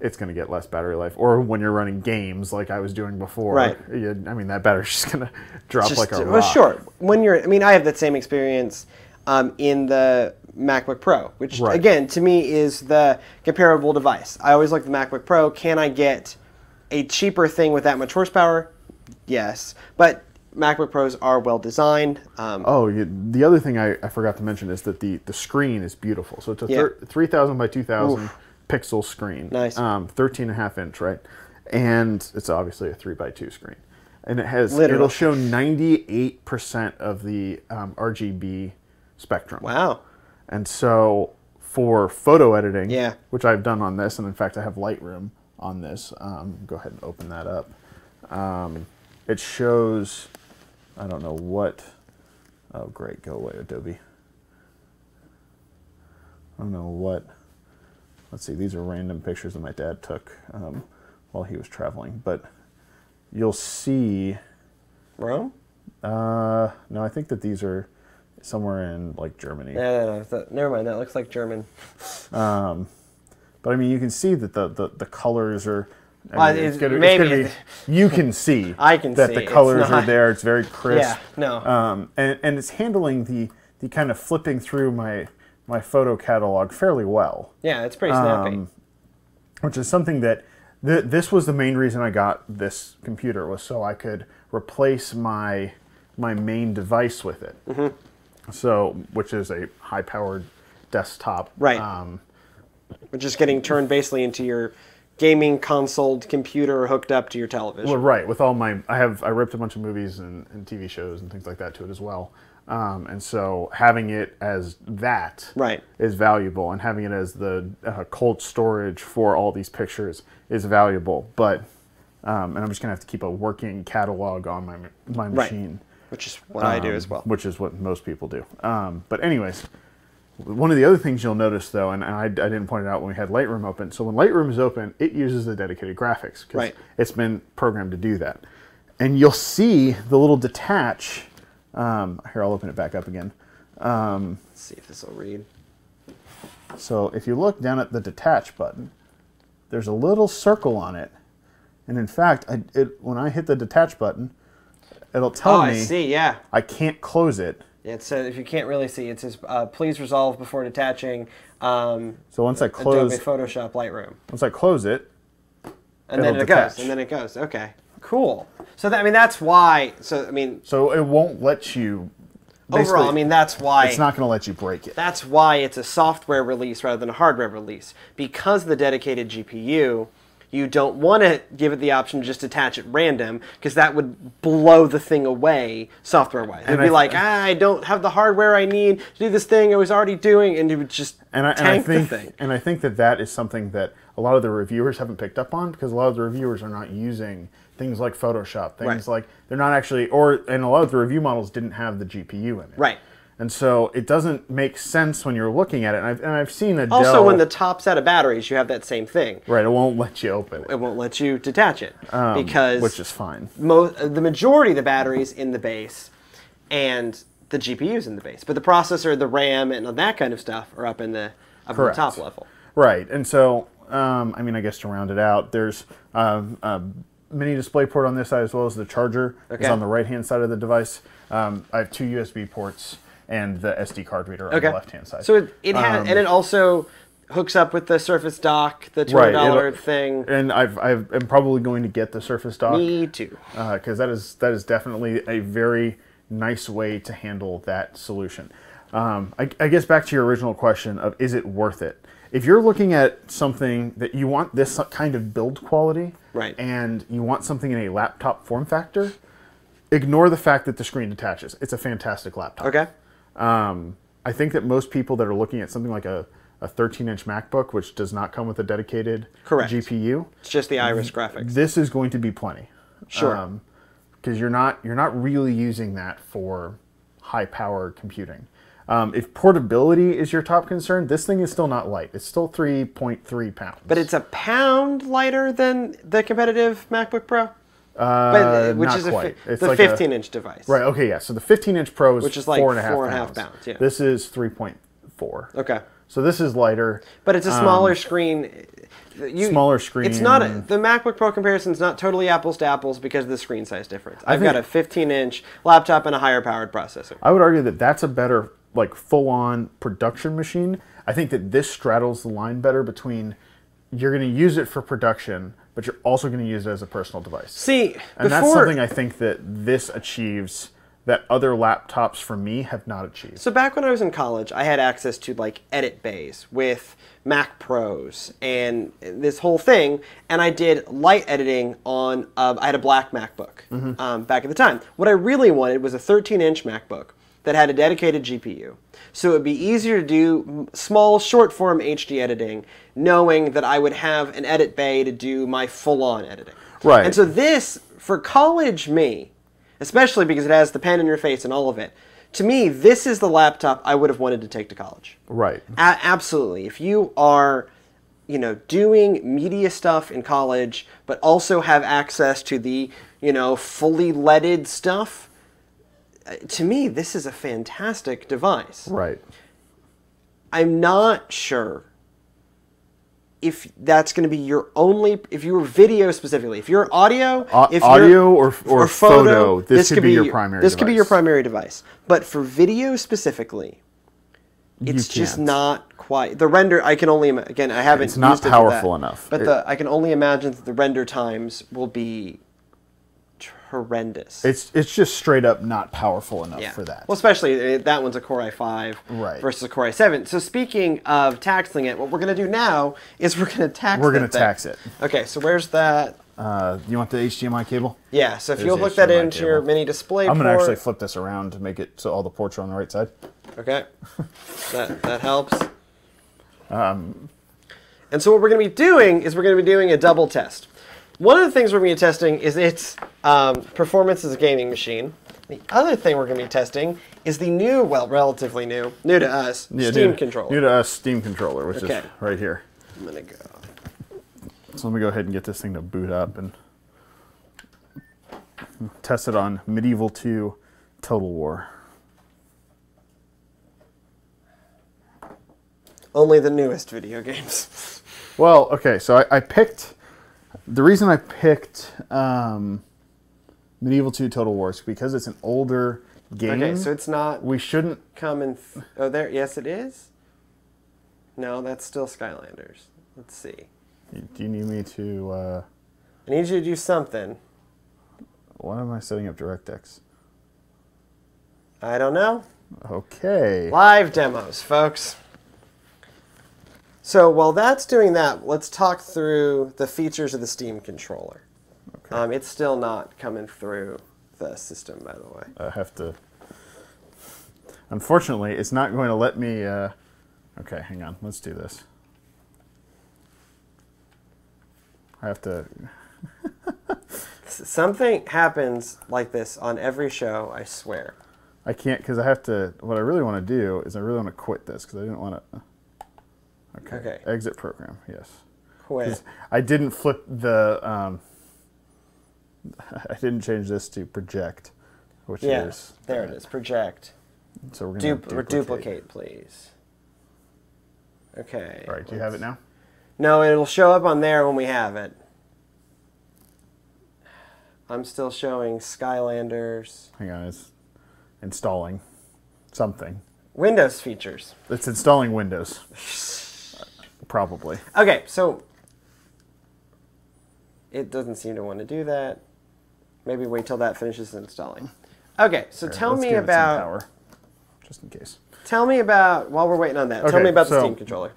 it's going to get less battery life. Or when you're running games like I was doing before, right? You, I mean, that battery's just going to drop just, like a rock. Well, sure. When you're, I mean, I have that same experience um, in the MacBook Pro, which right. again to me is the comparable device. I always like the MacBook Pro. Can I get a cheaper thing with that much horsepower? Yes, but MacBook Pros are well designed. Um, oh, you, the other thing I, I forgot to mention is that the the screen is beautiful. So it's a yeah. three thousand by two thousand. Oof. Pixel screen, nice, um, thirteen and a half inch, right? And it's obviously a three by two screen, and it has Literally. it'll show ninety-eight percent of the um, R G B spectrum. Wow! And so for photo editing, yeah, which I've done on this, and in fact I have Lightroom on this. Um, go ahead and open that up. Um, it shows, I don't know what. Oh, great! Go away, Adobe. I don't know what. Let's see, these are random pictures that my dad took um, while he was traveling, but you'll see... Rome? Uh, no, I think that these are somewhere in, like, Germany. No, no, no, that, never mind, that looks like German. Um, but, I mean, you can see that the, the, the colors are... I mean, uh, it's gonna, maybe it's gonna be, you can see I can that see. the colors not, are there, it's very crisp. Yeah, no. Um, and, and it's handling the, the kind of flipping through my... my photo catalog fairly well. Yeah, it's pretty snappy. Um, which is something that, th this was the main reason I got this computer, was so I could replace my my main device with it. Mm-hmm. So, which is a high-powered desktop. Right. Um, which is getting turned basically into your gaming console computer hooked up to your television. Well, right, with all my, I have, I ripped a bunch of movies and, and T V shows and things like that to it as well. Um, and so having it as that right. is valuable, and having it as the uh, cold storage for all these pictures is valuable. But um, and I'm just gonna have to keep a working catalog on my my machine, right. which is what um, I do as well. Which is what most people do. Um, but anyways, one of the other things you'll notice though, and I, I didn't point it out when we had Lightroom open. So when Lightroom is open, it uses the dedicated graphics because right. it's been programmed to do that. And you'll see the little detach. Um, here, I'll open it back up again. Um, Let's see if this will read. So if you look down at the detach button, there's a little circle on it. And in fact, I, it, when I hit the detach button, it'll tell oh, me I, see, yeah. I can't close it. It says, if you can't really see, it says, uh, please resolve before detaching. Um, so once I close... Adobe Photoshop Lightroom. Once I close it, And then it detach. goes, and then it goes, okay. Cool. So that, I mean, that's why. So I mean. So it won't let you. Overall, I mean, that's why it's not going to let you break it. That's why it's a software release rather than a hardware release, because the dedicated G P U. You don't want to give it the option to just attach at random, because that would blow the thing away software-wise. It'd and be I, like, ah, I don't have the hardware I need to do this thing I was already doing, and it would just and I, tank and I think, the thing. And I think that that is something that a lot of the reviewers haven't picked up on, because a lot of the reviewers are not using things like Photoshop, things right. like they're not actually, or and a lot of the review models didn't have the G P U in it. Right. And so it doesn't make sense when you're looking at it. And I've, and I've seen Adele... Also, when the top's out of batteries, you have that same thing. Right, it won't let you open it. It won't let you detach it. Um, because... Which is fine. Mo the majority of the battery's in the base, and the G P U's in the base. But the processor, the RAM, and that kind of stuff are up in the, up Correct. in the top level. Right, and so, um, I mean, I guess to round it out, there's... Um, um, mini display port on this side, as well as the charger okay. is on the right-hand side of the device. Um, I have two U S B ports and the S D card reader on okay. the left-hand side. So it, it has, um, and it also hooks up with the Surface Dock, the two hundred dollar right, thing. And I've, I've, I'm probably going to get the Surface Dock. Me too. Because uh, that is that is definitely a very nice way to handle that solution. Um, I, I guess back to your original question of, is it worth it? If you're looking at something that you want this kind of build quality, right. and you want something in a laptop form factor, ignore the fact that the screen detaches. It's a fantastic laptop. Okay. Um, I think that most people that are looking at something like a thirteen inch MacBook, which does not come with a dedicated Correct. G P U, it's just the Iris graphics. This is going to be plenty. Sure. Um, because you're not you're not really using that for high power computing. Um, if portability is your top concern, this thing is still not light. It's still three point three pounds. But it's a pound lighter than the competitive MacBook Pro? Uh, but, which not is quite. A it's the like fifteen inch device. Right, okay, yeah. So the fifteen inch Pro is, which is like four and a half four and pounds. And a half pounds yeah. This is three point four. Okay. So this is lighter. But it's a smaller um, screen. You, smaller screen. It's not a, the MacBook Pro comparison is not totally apples to apples because of the screen size difference. I've got a fifteen inch laptop and a higher powered processor. I would argue that that's a better, like, full-on production machine. I think that this straddles the line better between you're going to use it for production, but you're also going to use it as a personal device. See, and before, that's something I think that this achieves that other laptops for me have not achieved. So back when I was in college, I had access to like edit bays with Mac Pros and this whole thing, and I did light editing on, uh, I had a black MacBook mm-hmm. um, back at the time. What I really wanted was a thirteen inch MacBook that had a dedicated G P U. So it would be easier to do small short form H D editing knowing that I would have an edit bay to do my full on editing. Right. And so this, for college me, especially because it has the pen in your face and all of it. To me, this is the laptop I would have wanted to take to college. Right. A- absolutely. If you are, you know, doing media stuff in college, but also have access to the, you know, fully leaded stuff, to me, this is a fantastic device. Right. I'm not sure if that's going to be your only, if you were video specifically, if you're audio, uh, if audio or, or, or photo, photo this, this could be your primary device. This could be your primary device. But for video specifically, it's just not quite, the render, I can only, again, I haven't used it for that. It's not powerful enough. But the, I can only imagine that the render times will be horrendous. It's it's just straight up not powerful enough yeah. for that. Well, especially that one's a Core i five right. versus a Core i seven. So speaking of taxing it, what we're going to do now is we're going to tax it. We're going to tax it. Okay, so where's that? Uh, you want the H D M I cable? Yeah, so if There's you'll hook that into cable. your mini display port. I'm going to actually flip this around to make it so all the ports are on the right side. Okay, that, that helps. Um, and so what we're going to be doing is we're going to be doing a double test. One of the things we're going to be testing is its um, performance as a gaming machine. The other thing we're going to be testing is the new, well, relatively new, new to us, yeah, Steam new, Controller. New to us, Steam Controller, which okay. is right here. I'm going to go. So let me go ahead and get this thing to boot up and test it on Medieval two Total War. Only the newest video games. Well, okay, so I, I picked... The reason I picked um, Medieval two Total War is because it's an older game. Okay, so it's not... We shouldn't... come and th Oh, there... Yes, it is? No, that's still Skylanders. Let's see. Do you need me to... Uh... I need you to do something. Why am I setting up DirectX? I don't know. Okay. Live demos, folks. So while that's doing that, let's talk through the features of the Steam Controller. Okay. Um, it's still not coming through the system, by the way. I have to... Unfortunately, it's not going to let me... Uh... Okay, hang on. Let's do this. I have to... Something happens like this on every show, I swear. I can't, because I have to... What I really want to do is I really want to quit this, because I didn't want to... Okay. okay. Exit program. Yes. Quit. I didn't flip the. Um, I didn't change this to project, which yeah, is there uh, it is project. So we're gonna Dupl duplicate. duplicate, please. Okay. All right. Do you have it now? No, it'll show up on there when we have it. I'm still showing Skylanders. Hang on, it's installing something. Windows features. It's installing Windows. Probably. Okay, so it doesn't seem to want to do that. Maybe wait till that finishes installing. Okay, so Here, tell me about power, just in case. Tell me about while we're waiting on that. Okay, tell me about so the Steam Controller.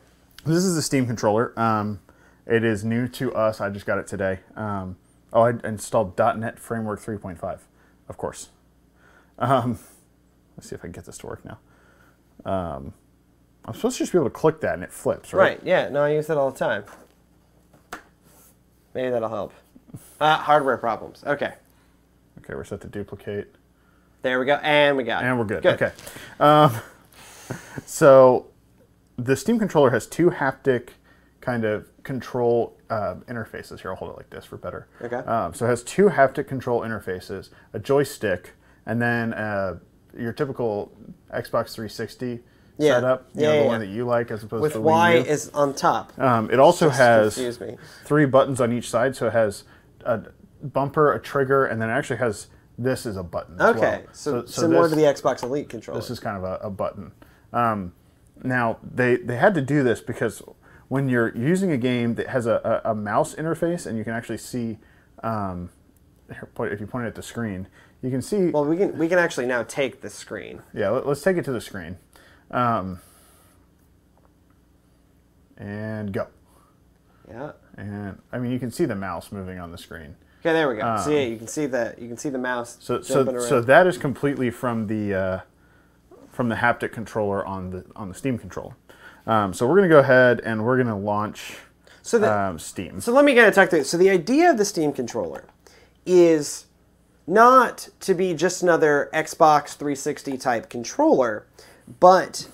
This is the Steam Controller. Um, it is new to us. I just got it today. Um, oh, I installed dot net Framework three point five, of course. Um, let's see if I can get this to work now. Um, I'm supposed to just be able to click that and it flips, right? Right, yeah. No, I use that all the time. Maybe that'll help. Ah, hardware problems. Okay. Okay, we're set to duplicate. There we go. And we got it. And we're good. good. Okay. Um, So the Steam controller has two haptic kind of control uh, interfaces. Here, I'll hold it like this for better. Okay. Um, so it has two haptic control interfaces, a joystick, and then uh, your typical Xbox three sixty yeah. setup. You yeah, know, yeah, the yeah. one that you like as opposed With to the Wii Y U. Is on top. Um, it also Just has me. three buttons on each side. So it has a bumper, a trigger, and then it actually has this is a button as Okay. well. So, so, so similar this, to the Xbox Elite controller. This is kind of a, a button. Um, now, they, they had to do this because when you're using a game that has a, a, a mouse interface and you can actually see, um, if you point it at the screen, you can see... Well, we can, we can actually now take the screen. Yeah, let, let's take it to the screen. Um, and go. Yeah. And, I mean, you can see the mouse moving on the screen. Okay, there we go. Um, see, you can see the you can see the mouse. So so around. so that is completely from the uh, from the haptic controller on the on the Steam controller. Um, so we're gonna go ahead and we're gonna launch so the, um, Steam. So let me kind of talk through. So the idea of the Steam controller is not to be just another Xbox three sixty type controller, but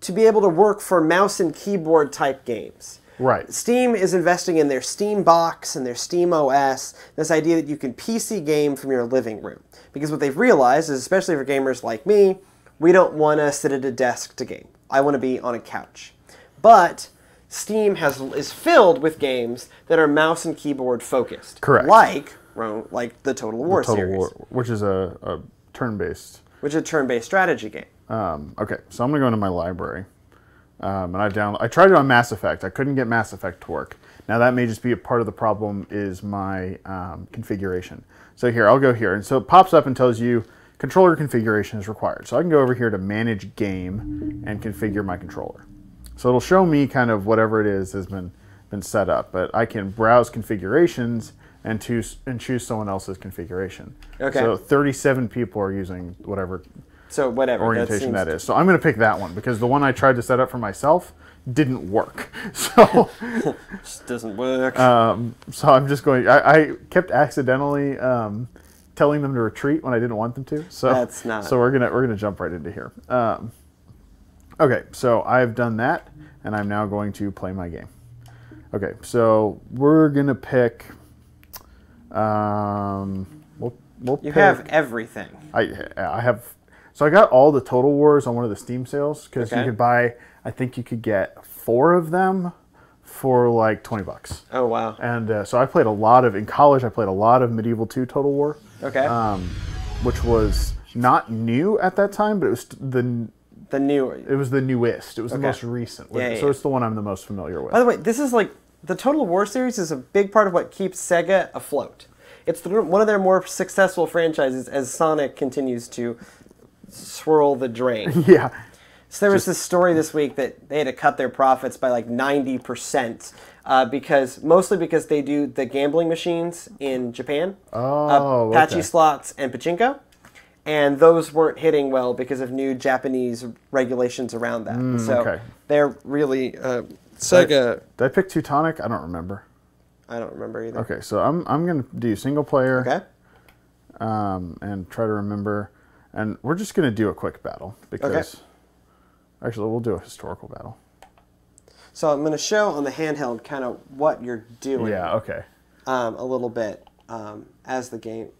to be able to work for mouse and keyboard type games. Right. Steam is investing in their Steam Box and their Steam O S, this idea that you can P C game from your living room. Because what they've realized is, especially for gamers like me, we don't want to sit at a desk to game. I want to be on a couch. But Steam has is filled with games that are mouse and keyboard focused. Correct. Like, like the Total War the Total series. War, which is a, a turn-based... Which is a turn-based strategy game. Um, okay, so I'm going to go into my library. Um, and I've downloaded, I tried it on Mass Effect. I couldn't get Mass Effect to work. Now that may just be a part of the problem is my um, configuration. So here, I'll go here. And so it pops up and tells you controller configuration is required. So I can go over here to manage game and configure my controller. So it'll show me kind of whatever it is has been, been set up. But I can browse configurations and choose, and choose someone else's configuration. Okay. So thirty-seven people are using whatever So whatever orientation that, that is. So I'm going to pick that one because the one I tried to set up for myself didn't work. So just doesn't work. Um, so I'm just going. I, I kept accidentally um, telling them to retreat when I didn't want them to. So that's not. So we're gonna we're gonna jump right into here. Um, okay. So I've done that, and I'm now going to play my game. Okay. So we're gonna pick. Um, we'll we'll. You pick, have everything. I I have. So I got all the Total Wars on one of the Steam sales because okay. you could buy, I think you could get four of them for like twenty bucks. Oh, wow. And uh, so I played a lot of, in college, I played a lot of Medieval two Total War. Okay. Um, which was not new at that time, but it was the... The newer. It was the newest. It was okay. the most recent. Yeah, so yeah. it's the one I'm the most familiar with. By the way, this is like, the Total War series is a big part of what keeps Sega afloat. It's the, one of their more successful franchises as Sonic continues to... swirl the drain. Yeah. So there was Just, this story this week that they had to cut their profits by like ninety percent uh, because mostly because they do the gambling machines in Japan. Oh, uh, Pachi okay. slots and pachinko. And those weren't hitting well because of new Japanese regulations around that. Mm, so okay. they're really uh, Sega. Did I, did I pick Teutonic? I don't remember. I don't remember either. Okay, so I'm I'm gonna do single player. Okay. Um, and try to remember. And we're just going to do a quick battle because okay. actually we'll do a historical battle. So I'm going to show on the handheld kind of what you're doing. Yeah, okay. Um, a little bit um, as the game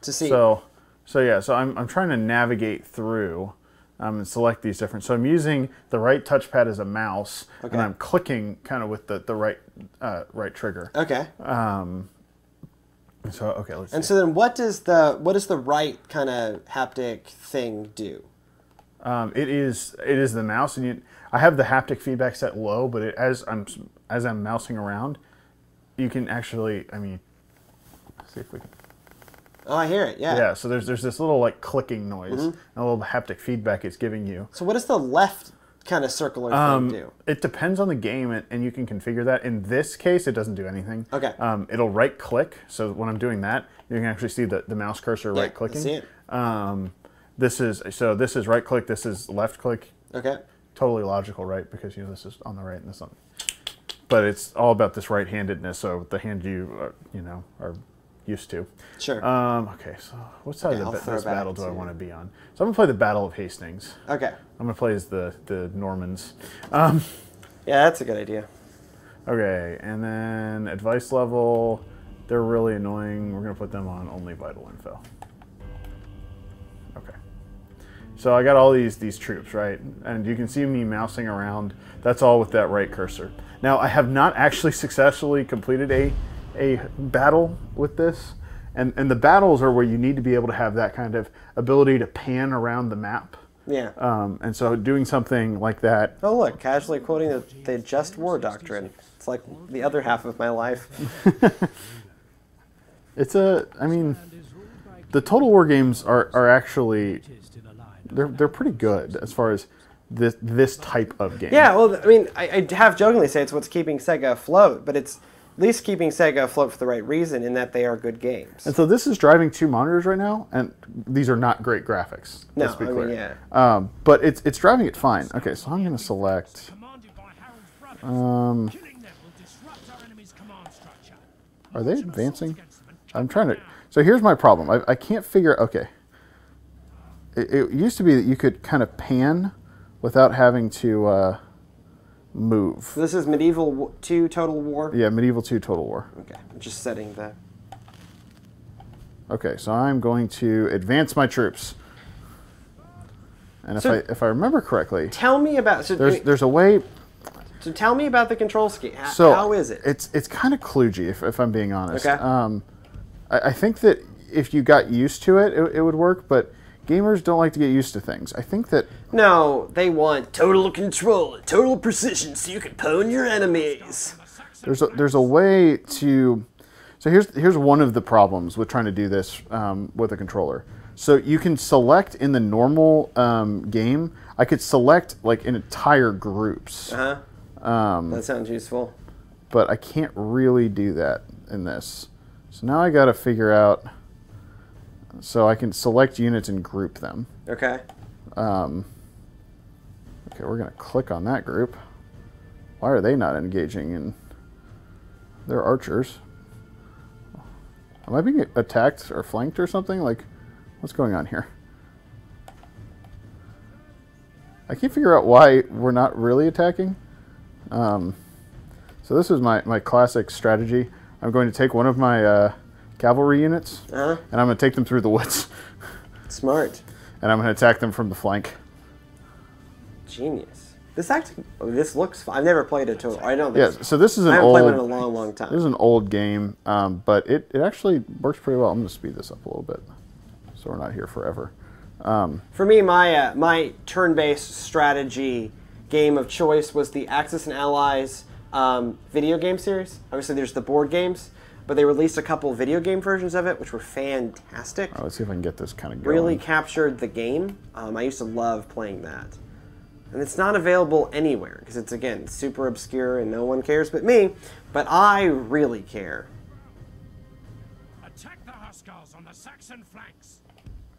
to see. So, so yeah, so I'm, I'm trying to navigate through um, and select these different. So I'm using the right touchpad as a mouse okay. and I'm clicking kind of with the, the right uh, right trigger. Okay. Um So okay, let's and see. so then, what does the what does the right kind of haptic thing do? Um, it is it is the mouse, and you, I have the haptic feedback set low, but it, as I'm as I'm mousing around, you can actually I mean, let's see if we can. Oh, I hear it. Yeah. Yeah. So there's there's this little like clicking noise, mm-hmm. and a little haptic feedback it's giving you. So what does the left kind of circular um, thing do? It depends on the game, and, and you can configure that. In this case, it doesn't do anything. Okay. Um, it'll right-click, so when I'm doing that, you can actually see the, the mouse cursor yeah, right-clicking. I see it. Um, this is, so this is right-click, this is left-click. Okay. Totally logical, right? Because, you know, this is on the right and this on the... But it's all about this right-handedness, so the hand you, uh, you know, are used to. Sure. Um, okay, so what side okay, of the, this battle do I want to be on? So I'm going to play the Battle of Hastings. Okay. I'm going to play as the, the Normans. Um, yeah, that's a good idea. Okay, and then advice level, they're really annoying. We're going to put them on only vital info. Okay. So I got all these, these troops, right? And you can see me mousing around. That's all with that right cursor. Now, I have not actually successfully completed a a battle with this. And, and the battles are where you need to be able to have that kind of ability to pan around the map. Yeah. Um, and so doing something like that. Oh, look, casually quoting the, the just war doctrine. It's like the other half of my life. It's a, I mean, the Total War games are, are actually, they're, they're pretty good as far as this, this type of game. Yeah, well, I mean, I, I half jokingly say it's what's keeping Sega afloat, but it's at least keeping Sega afloat for the right reason in that they are good games. And so this is driving two monitors right now, and these are not great graphics. No, let's be I clear. Mean, yeah. Um, but it's it's driving it fine. Okay, so I'm going to select. Um, are they advancing? I'm trying to. So here's my problem. I I can't figure. Okay. It, it used to be that you could kind of pan without having to. Uh, move. So this is Medieval two Total War? Yeah, Medieval two Total War. Okay, I'm just setting that. Okay, so I'm going to advance my troops. And so if I if I remember correctly... Tell me about... So there's, there's a way... So tell me about the control scheme. How, so how is it? It's it's kind of kludgy, if, if I'm being honest. Okay. Um, I, I think that if you got used to it, it, it would work, but... Gamers don't like to get used to things. I think that... No, they want total control and total precision so you can pwn your enemies. There's a, there's a way to... So here's, here's one of the problems with trying to do this um, with a controller. So you can select in the normal um, game, I could select like in entire groups. Uh-huh. Um, that sounds useful. But I can't really do that in this. So now I got to figure out... So I can select units and group them. Okay. Um, okay, we're going to click on that group. Why are they not engaging in their archers? Am I being attacked or flanked or something? Like, what's going on here? I can't figure out why we're not really attacking. Um, so this is my, my classic strategy. I'm going to take one of my... Uh, cavalry units, uh-huh. and I'm going to take them through the woods. Smart. And I'm going to attack them from the flank. Genius. This actually, this looks fun. I've never played a total. I don't. Yeah. So this is an I haven't old. Played one in a long, long time. This is an old game, um, but it it actually works pretty well. I'm going to speed this up a little bit, so we're not here forever. Um, For me, my uh, my turn-based strategy game of choice was the Axis and Allies um, video game series. Obviously, there's the board games. But they released a couple video game versions of it, which were fantastic. All right, let's see if I can get this kind of going. Really captured the game. Um, I used to love playing that. And it's not available anywhere, because it's, again, super obscure and no one cares but me. But I really care. Attack the Huskars on the Saxon flanks.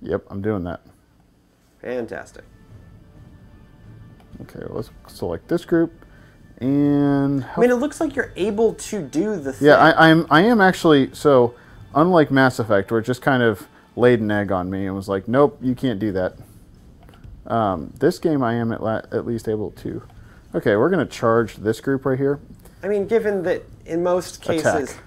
Yep, I'm doing that. Fantastic. Okay, well, let's select this group. And I mean, it looks like you're able to do the thing. Yeah, I, I'm. I am actually. So, unlike Mass Effect, where it just kind of laid an egg on me and was like, "Nope, you can't do that." Um, this game, I am at, la at least able to. Okay, we're gonna charge this group right here. I mean, given that in most cases. Attack.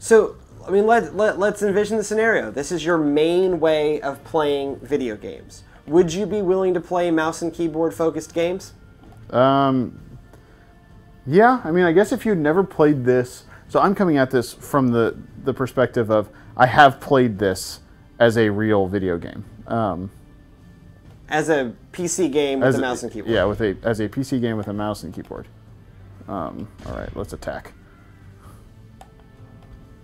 So, I mean, let, let let's envision the scenario. This is your main way of playing video games. Would you be willing to play mouse and keyboard focused games? Um. Yeah, I mean, I guess if you'd never played this... So I'm coming at this from the, the perspective of, I have played this as a real video game. Um, as a P C game with a, a mouse and keyboard. Yeah, with a, as a P C game with a mouse and keyboard. Um, all right, let's attack.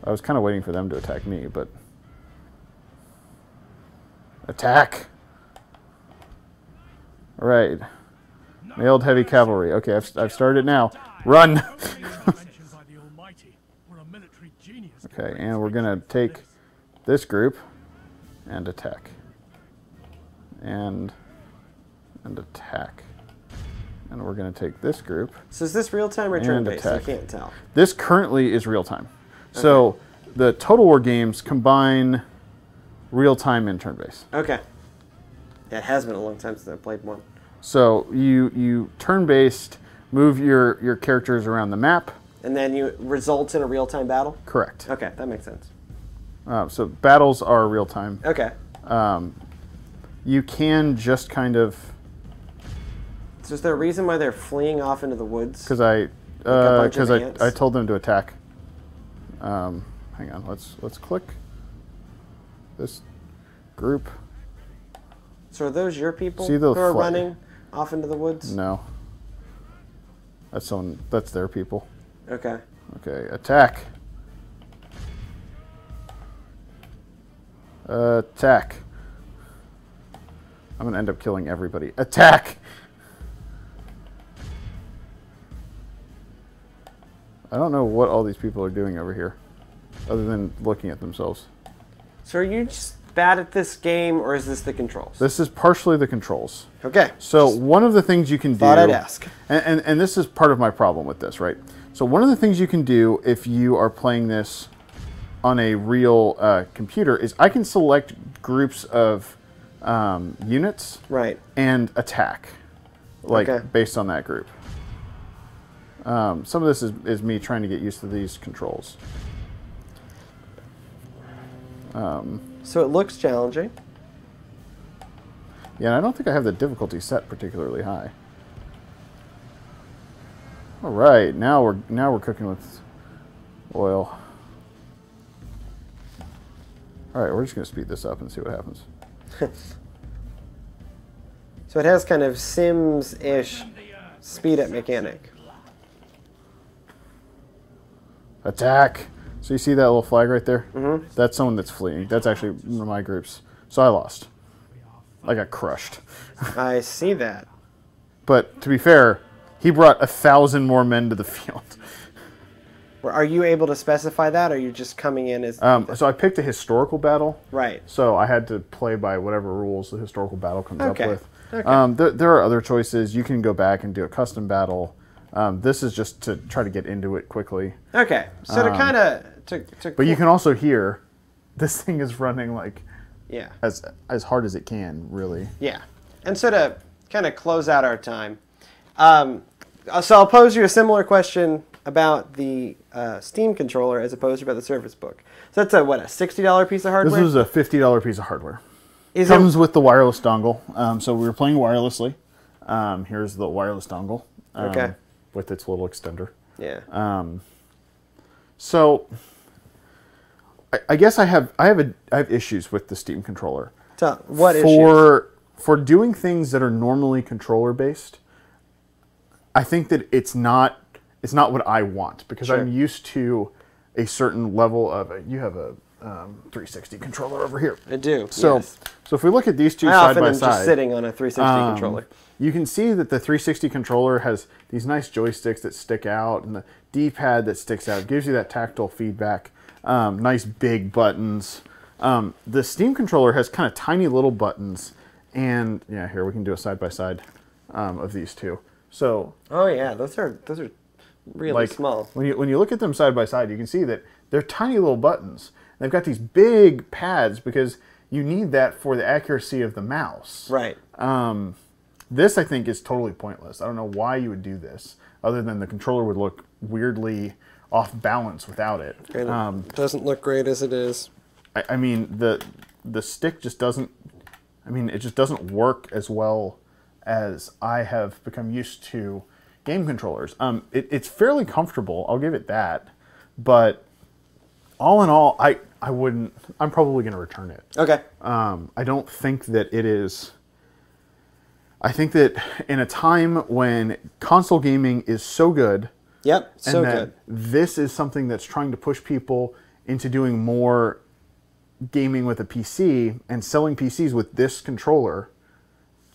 I was kind of waiting for them to attack me, but... Attack! All right. Mailed heavy cavalry. Okay, I've, I've started it now. Run! Okay, and we're going to take this group and attack. And and attack. And we're going to take this group. So is this real-time or turn-based? I can't tell. This currently is real-time. Okay. So the Total War games combine real-time and turn-based. Okay. It has been a long time since I played one. So you you turn-based, move your, your characters around the map. And then you results in a real-time battle? Correct. Okay, that makes sense. Uh, so battles are real-time. Okay. Um, you can just kind of... So is there a reason why they're fleeing off into the woods? Because I, uh, I, I told them to attack. Um, hang on, let's let's click this group. So are those your people See who are flag. running off into the woods? No. That's someone, that's their people. Okay. Okay, attack. Attack. I'm gonna end up killing everybody. Attack! I don't know what all these people are doing over here, other than looking at themselves. So are you just bad at this game, or is this the controls? This is partially the controls. Okay. So just one of the things you can do... Thought I'd ask. And, and, and this is part of my problem with this, right? So one of the things you can do if you are playing this on a real uh, computer is I can select groups of um, units right. and attack, like okay. based on that group. Um, some of this is, is me trying to get used to these controls. Um, so it looks challenging. Yeah, and I don't think I have the difficulty set particularly high. All right, now we're now we're cooking with oil. All right, we're just gonna speed this up and see what happens. So it has kind of Sims-ish speed up mechanic. Attack. So you see that little flag right there? Mm-hmm. That's someone that's fleeing. That's actually one of my groups. So I lost. I got crushed. I see that. But to be fair, he brought a thousand more men to the field. Are you able to specify that, or are you just coming in as... Um, so I picked a historical battle. Right. So I had to play by whatever rules the historical battle comes okay. up with. Okay. Um, there, there are other choices. You can go back and do a custom battle. Um, this is just to try to get into it quickly. Okay, so to um, kind of... To, to but you can also hear this thing is running like yeah. as, as hard as it can, really. Yeah, and so to kind of close out our time, um, so I'll pose you a similar question about the uh, Steam controller as opposed to about the Surface Book. So that's a, what, a sixty dollar piece of hardware? This was a fifty dollar piece of hardware. Is Comes it... with the wireless dongle. Um, so we were playing wirelessly. Um, here's the wireless dongle. Um, okay. With its little extender. Yeah. Um, so, I, I guess I have I have a I have issues with the Steam controller. So what for issues? For doing things that are normally controller based, I think that it's not it's not what I want because sure. I'm used to a certain level of a, you have a um, three sixty controller over here. I do. So yes. so if we look at these two I side often by am side, just sitting on a three sixty um, controller. You can see that the three sixty controller has these nice joysticks that stick out and the D-pad that sticks out. It gives you that tactile feedback. Um, nice big buttons. Um, the Steam controller has kind of tiny little buttons. And yeah, here we can do a side-by-side um, of these two. So, oh yeah, those are those are really like, small. When you, when you look at them side-by-side, you can see that they're tiny little buttons. They've got these big pads because you need that for the accuracy of the mouse. Right. Um, This, I think, is totally pointless. I don't know why you would do this, other than the controller would look weirdly off balance without it. It um, doesn't look great as it is. I, I mean, the the stick just doesn't, I mean, it just doesn't work as well as I have become used to game controllers. Um, it, it's fairly comfortable, I'll give it that, but all in all, I, I wouldn't, I'm probably going to return it. Okay. Um, I don't think that it is... I think that in a time when console gaming is so good, yep, so and that good. This is something that's trying to push people into doing more gaming with a P C and selling P Cs with this controller,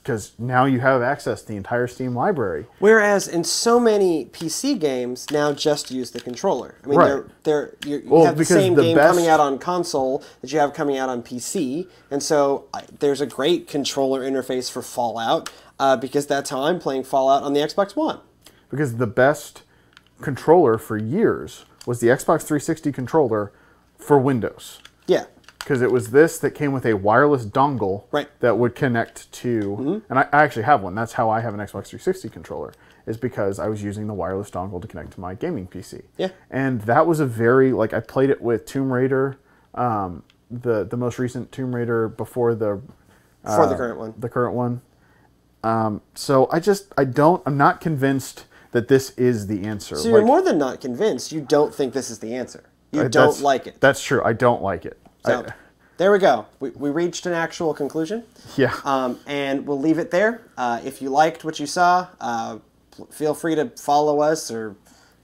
because now you have access to the entire Steam library. Whereas in so many P C games now just use the controller. I mean, right. they're, they're, you well, have the same the game best... coming out on console that you have coming out on P C, and so I, there's a great controller interface for Fallout uh, because that's how I'm playing Fallout on the Xbox One. Because the best controller for years was the Xbox three sixty controller for Windows. Yeah. Because it was this that came with a wireless dongle right. that would connect to, mm-hmm. and I, I actually have one. That's how I have an Xbox three sixty controller, is because I was using the wireless dongle to connect to my gaming P C. Yeah. And that was a very, like, I played it with Tomb Raider, um, the, the most recent Tomb Raider before the... Uh, before the current one. The current one. Um, so I just, I don't, I'm not convinced that this is the answer. So you're like, more than not convinced. You don't think this is the answer. You I, don't like it. That's true. I don't like it. So, I, there we go. We, we reached an actual conclusion. Yeah. Um, and we'll leave it there. Uh, if you liked what you saw, uh, feel free to follow us or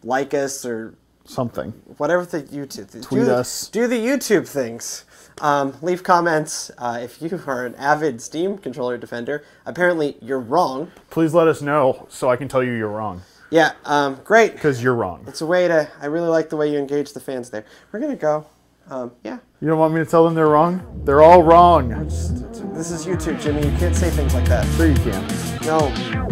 like us or something. Whatever the YouTube. Th Tweet do us. The, do the YouTube things. Um, leave comments uh, if you are an avid Steam controller defender. Apparently, you're wrong. Please let us know so I can tell you you're wrong. Yeah. Um, great. Because you're wrong. It's a way to. I really like the way you engage the fans there. We're gonna go. Um, yeah. You don't want me to tell them they're wrong? They're all wrong. Just, this is YouTube, Jimmy. You can't say things like that. Sure you can. No.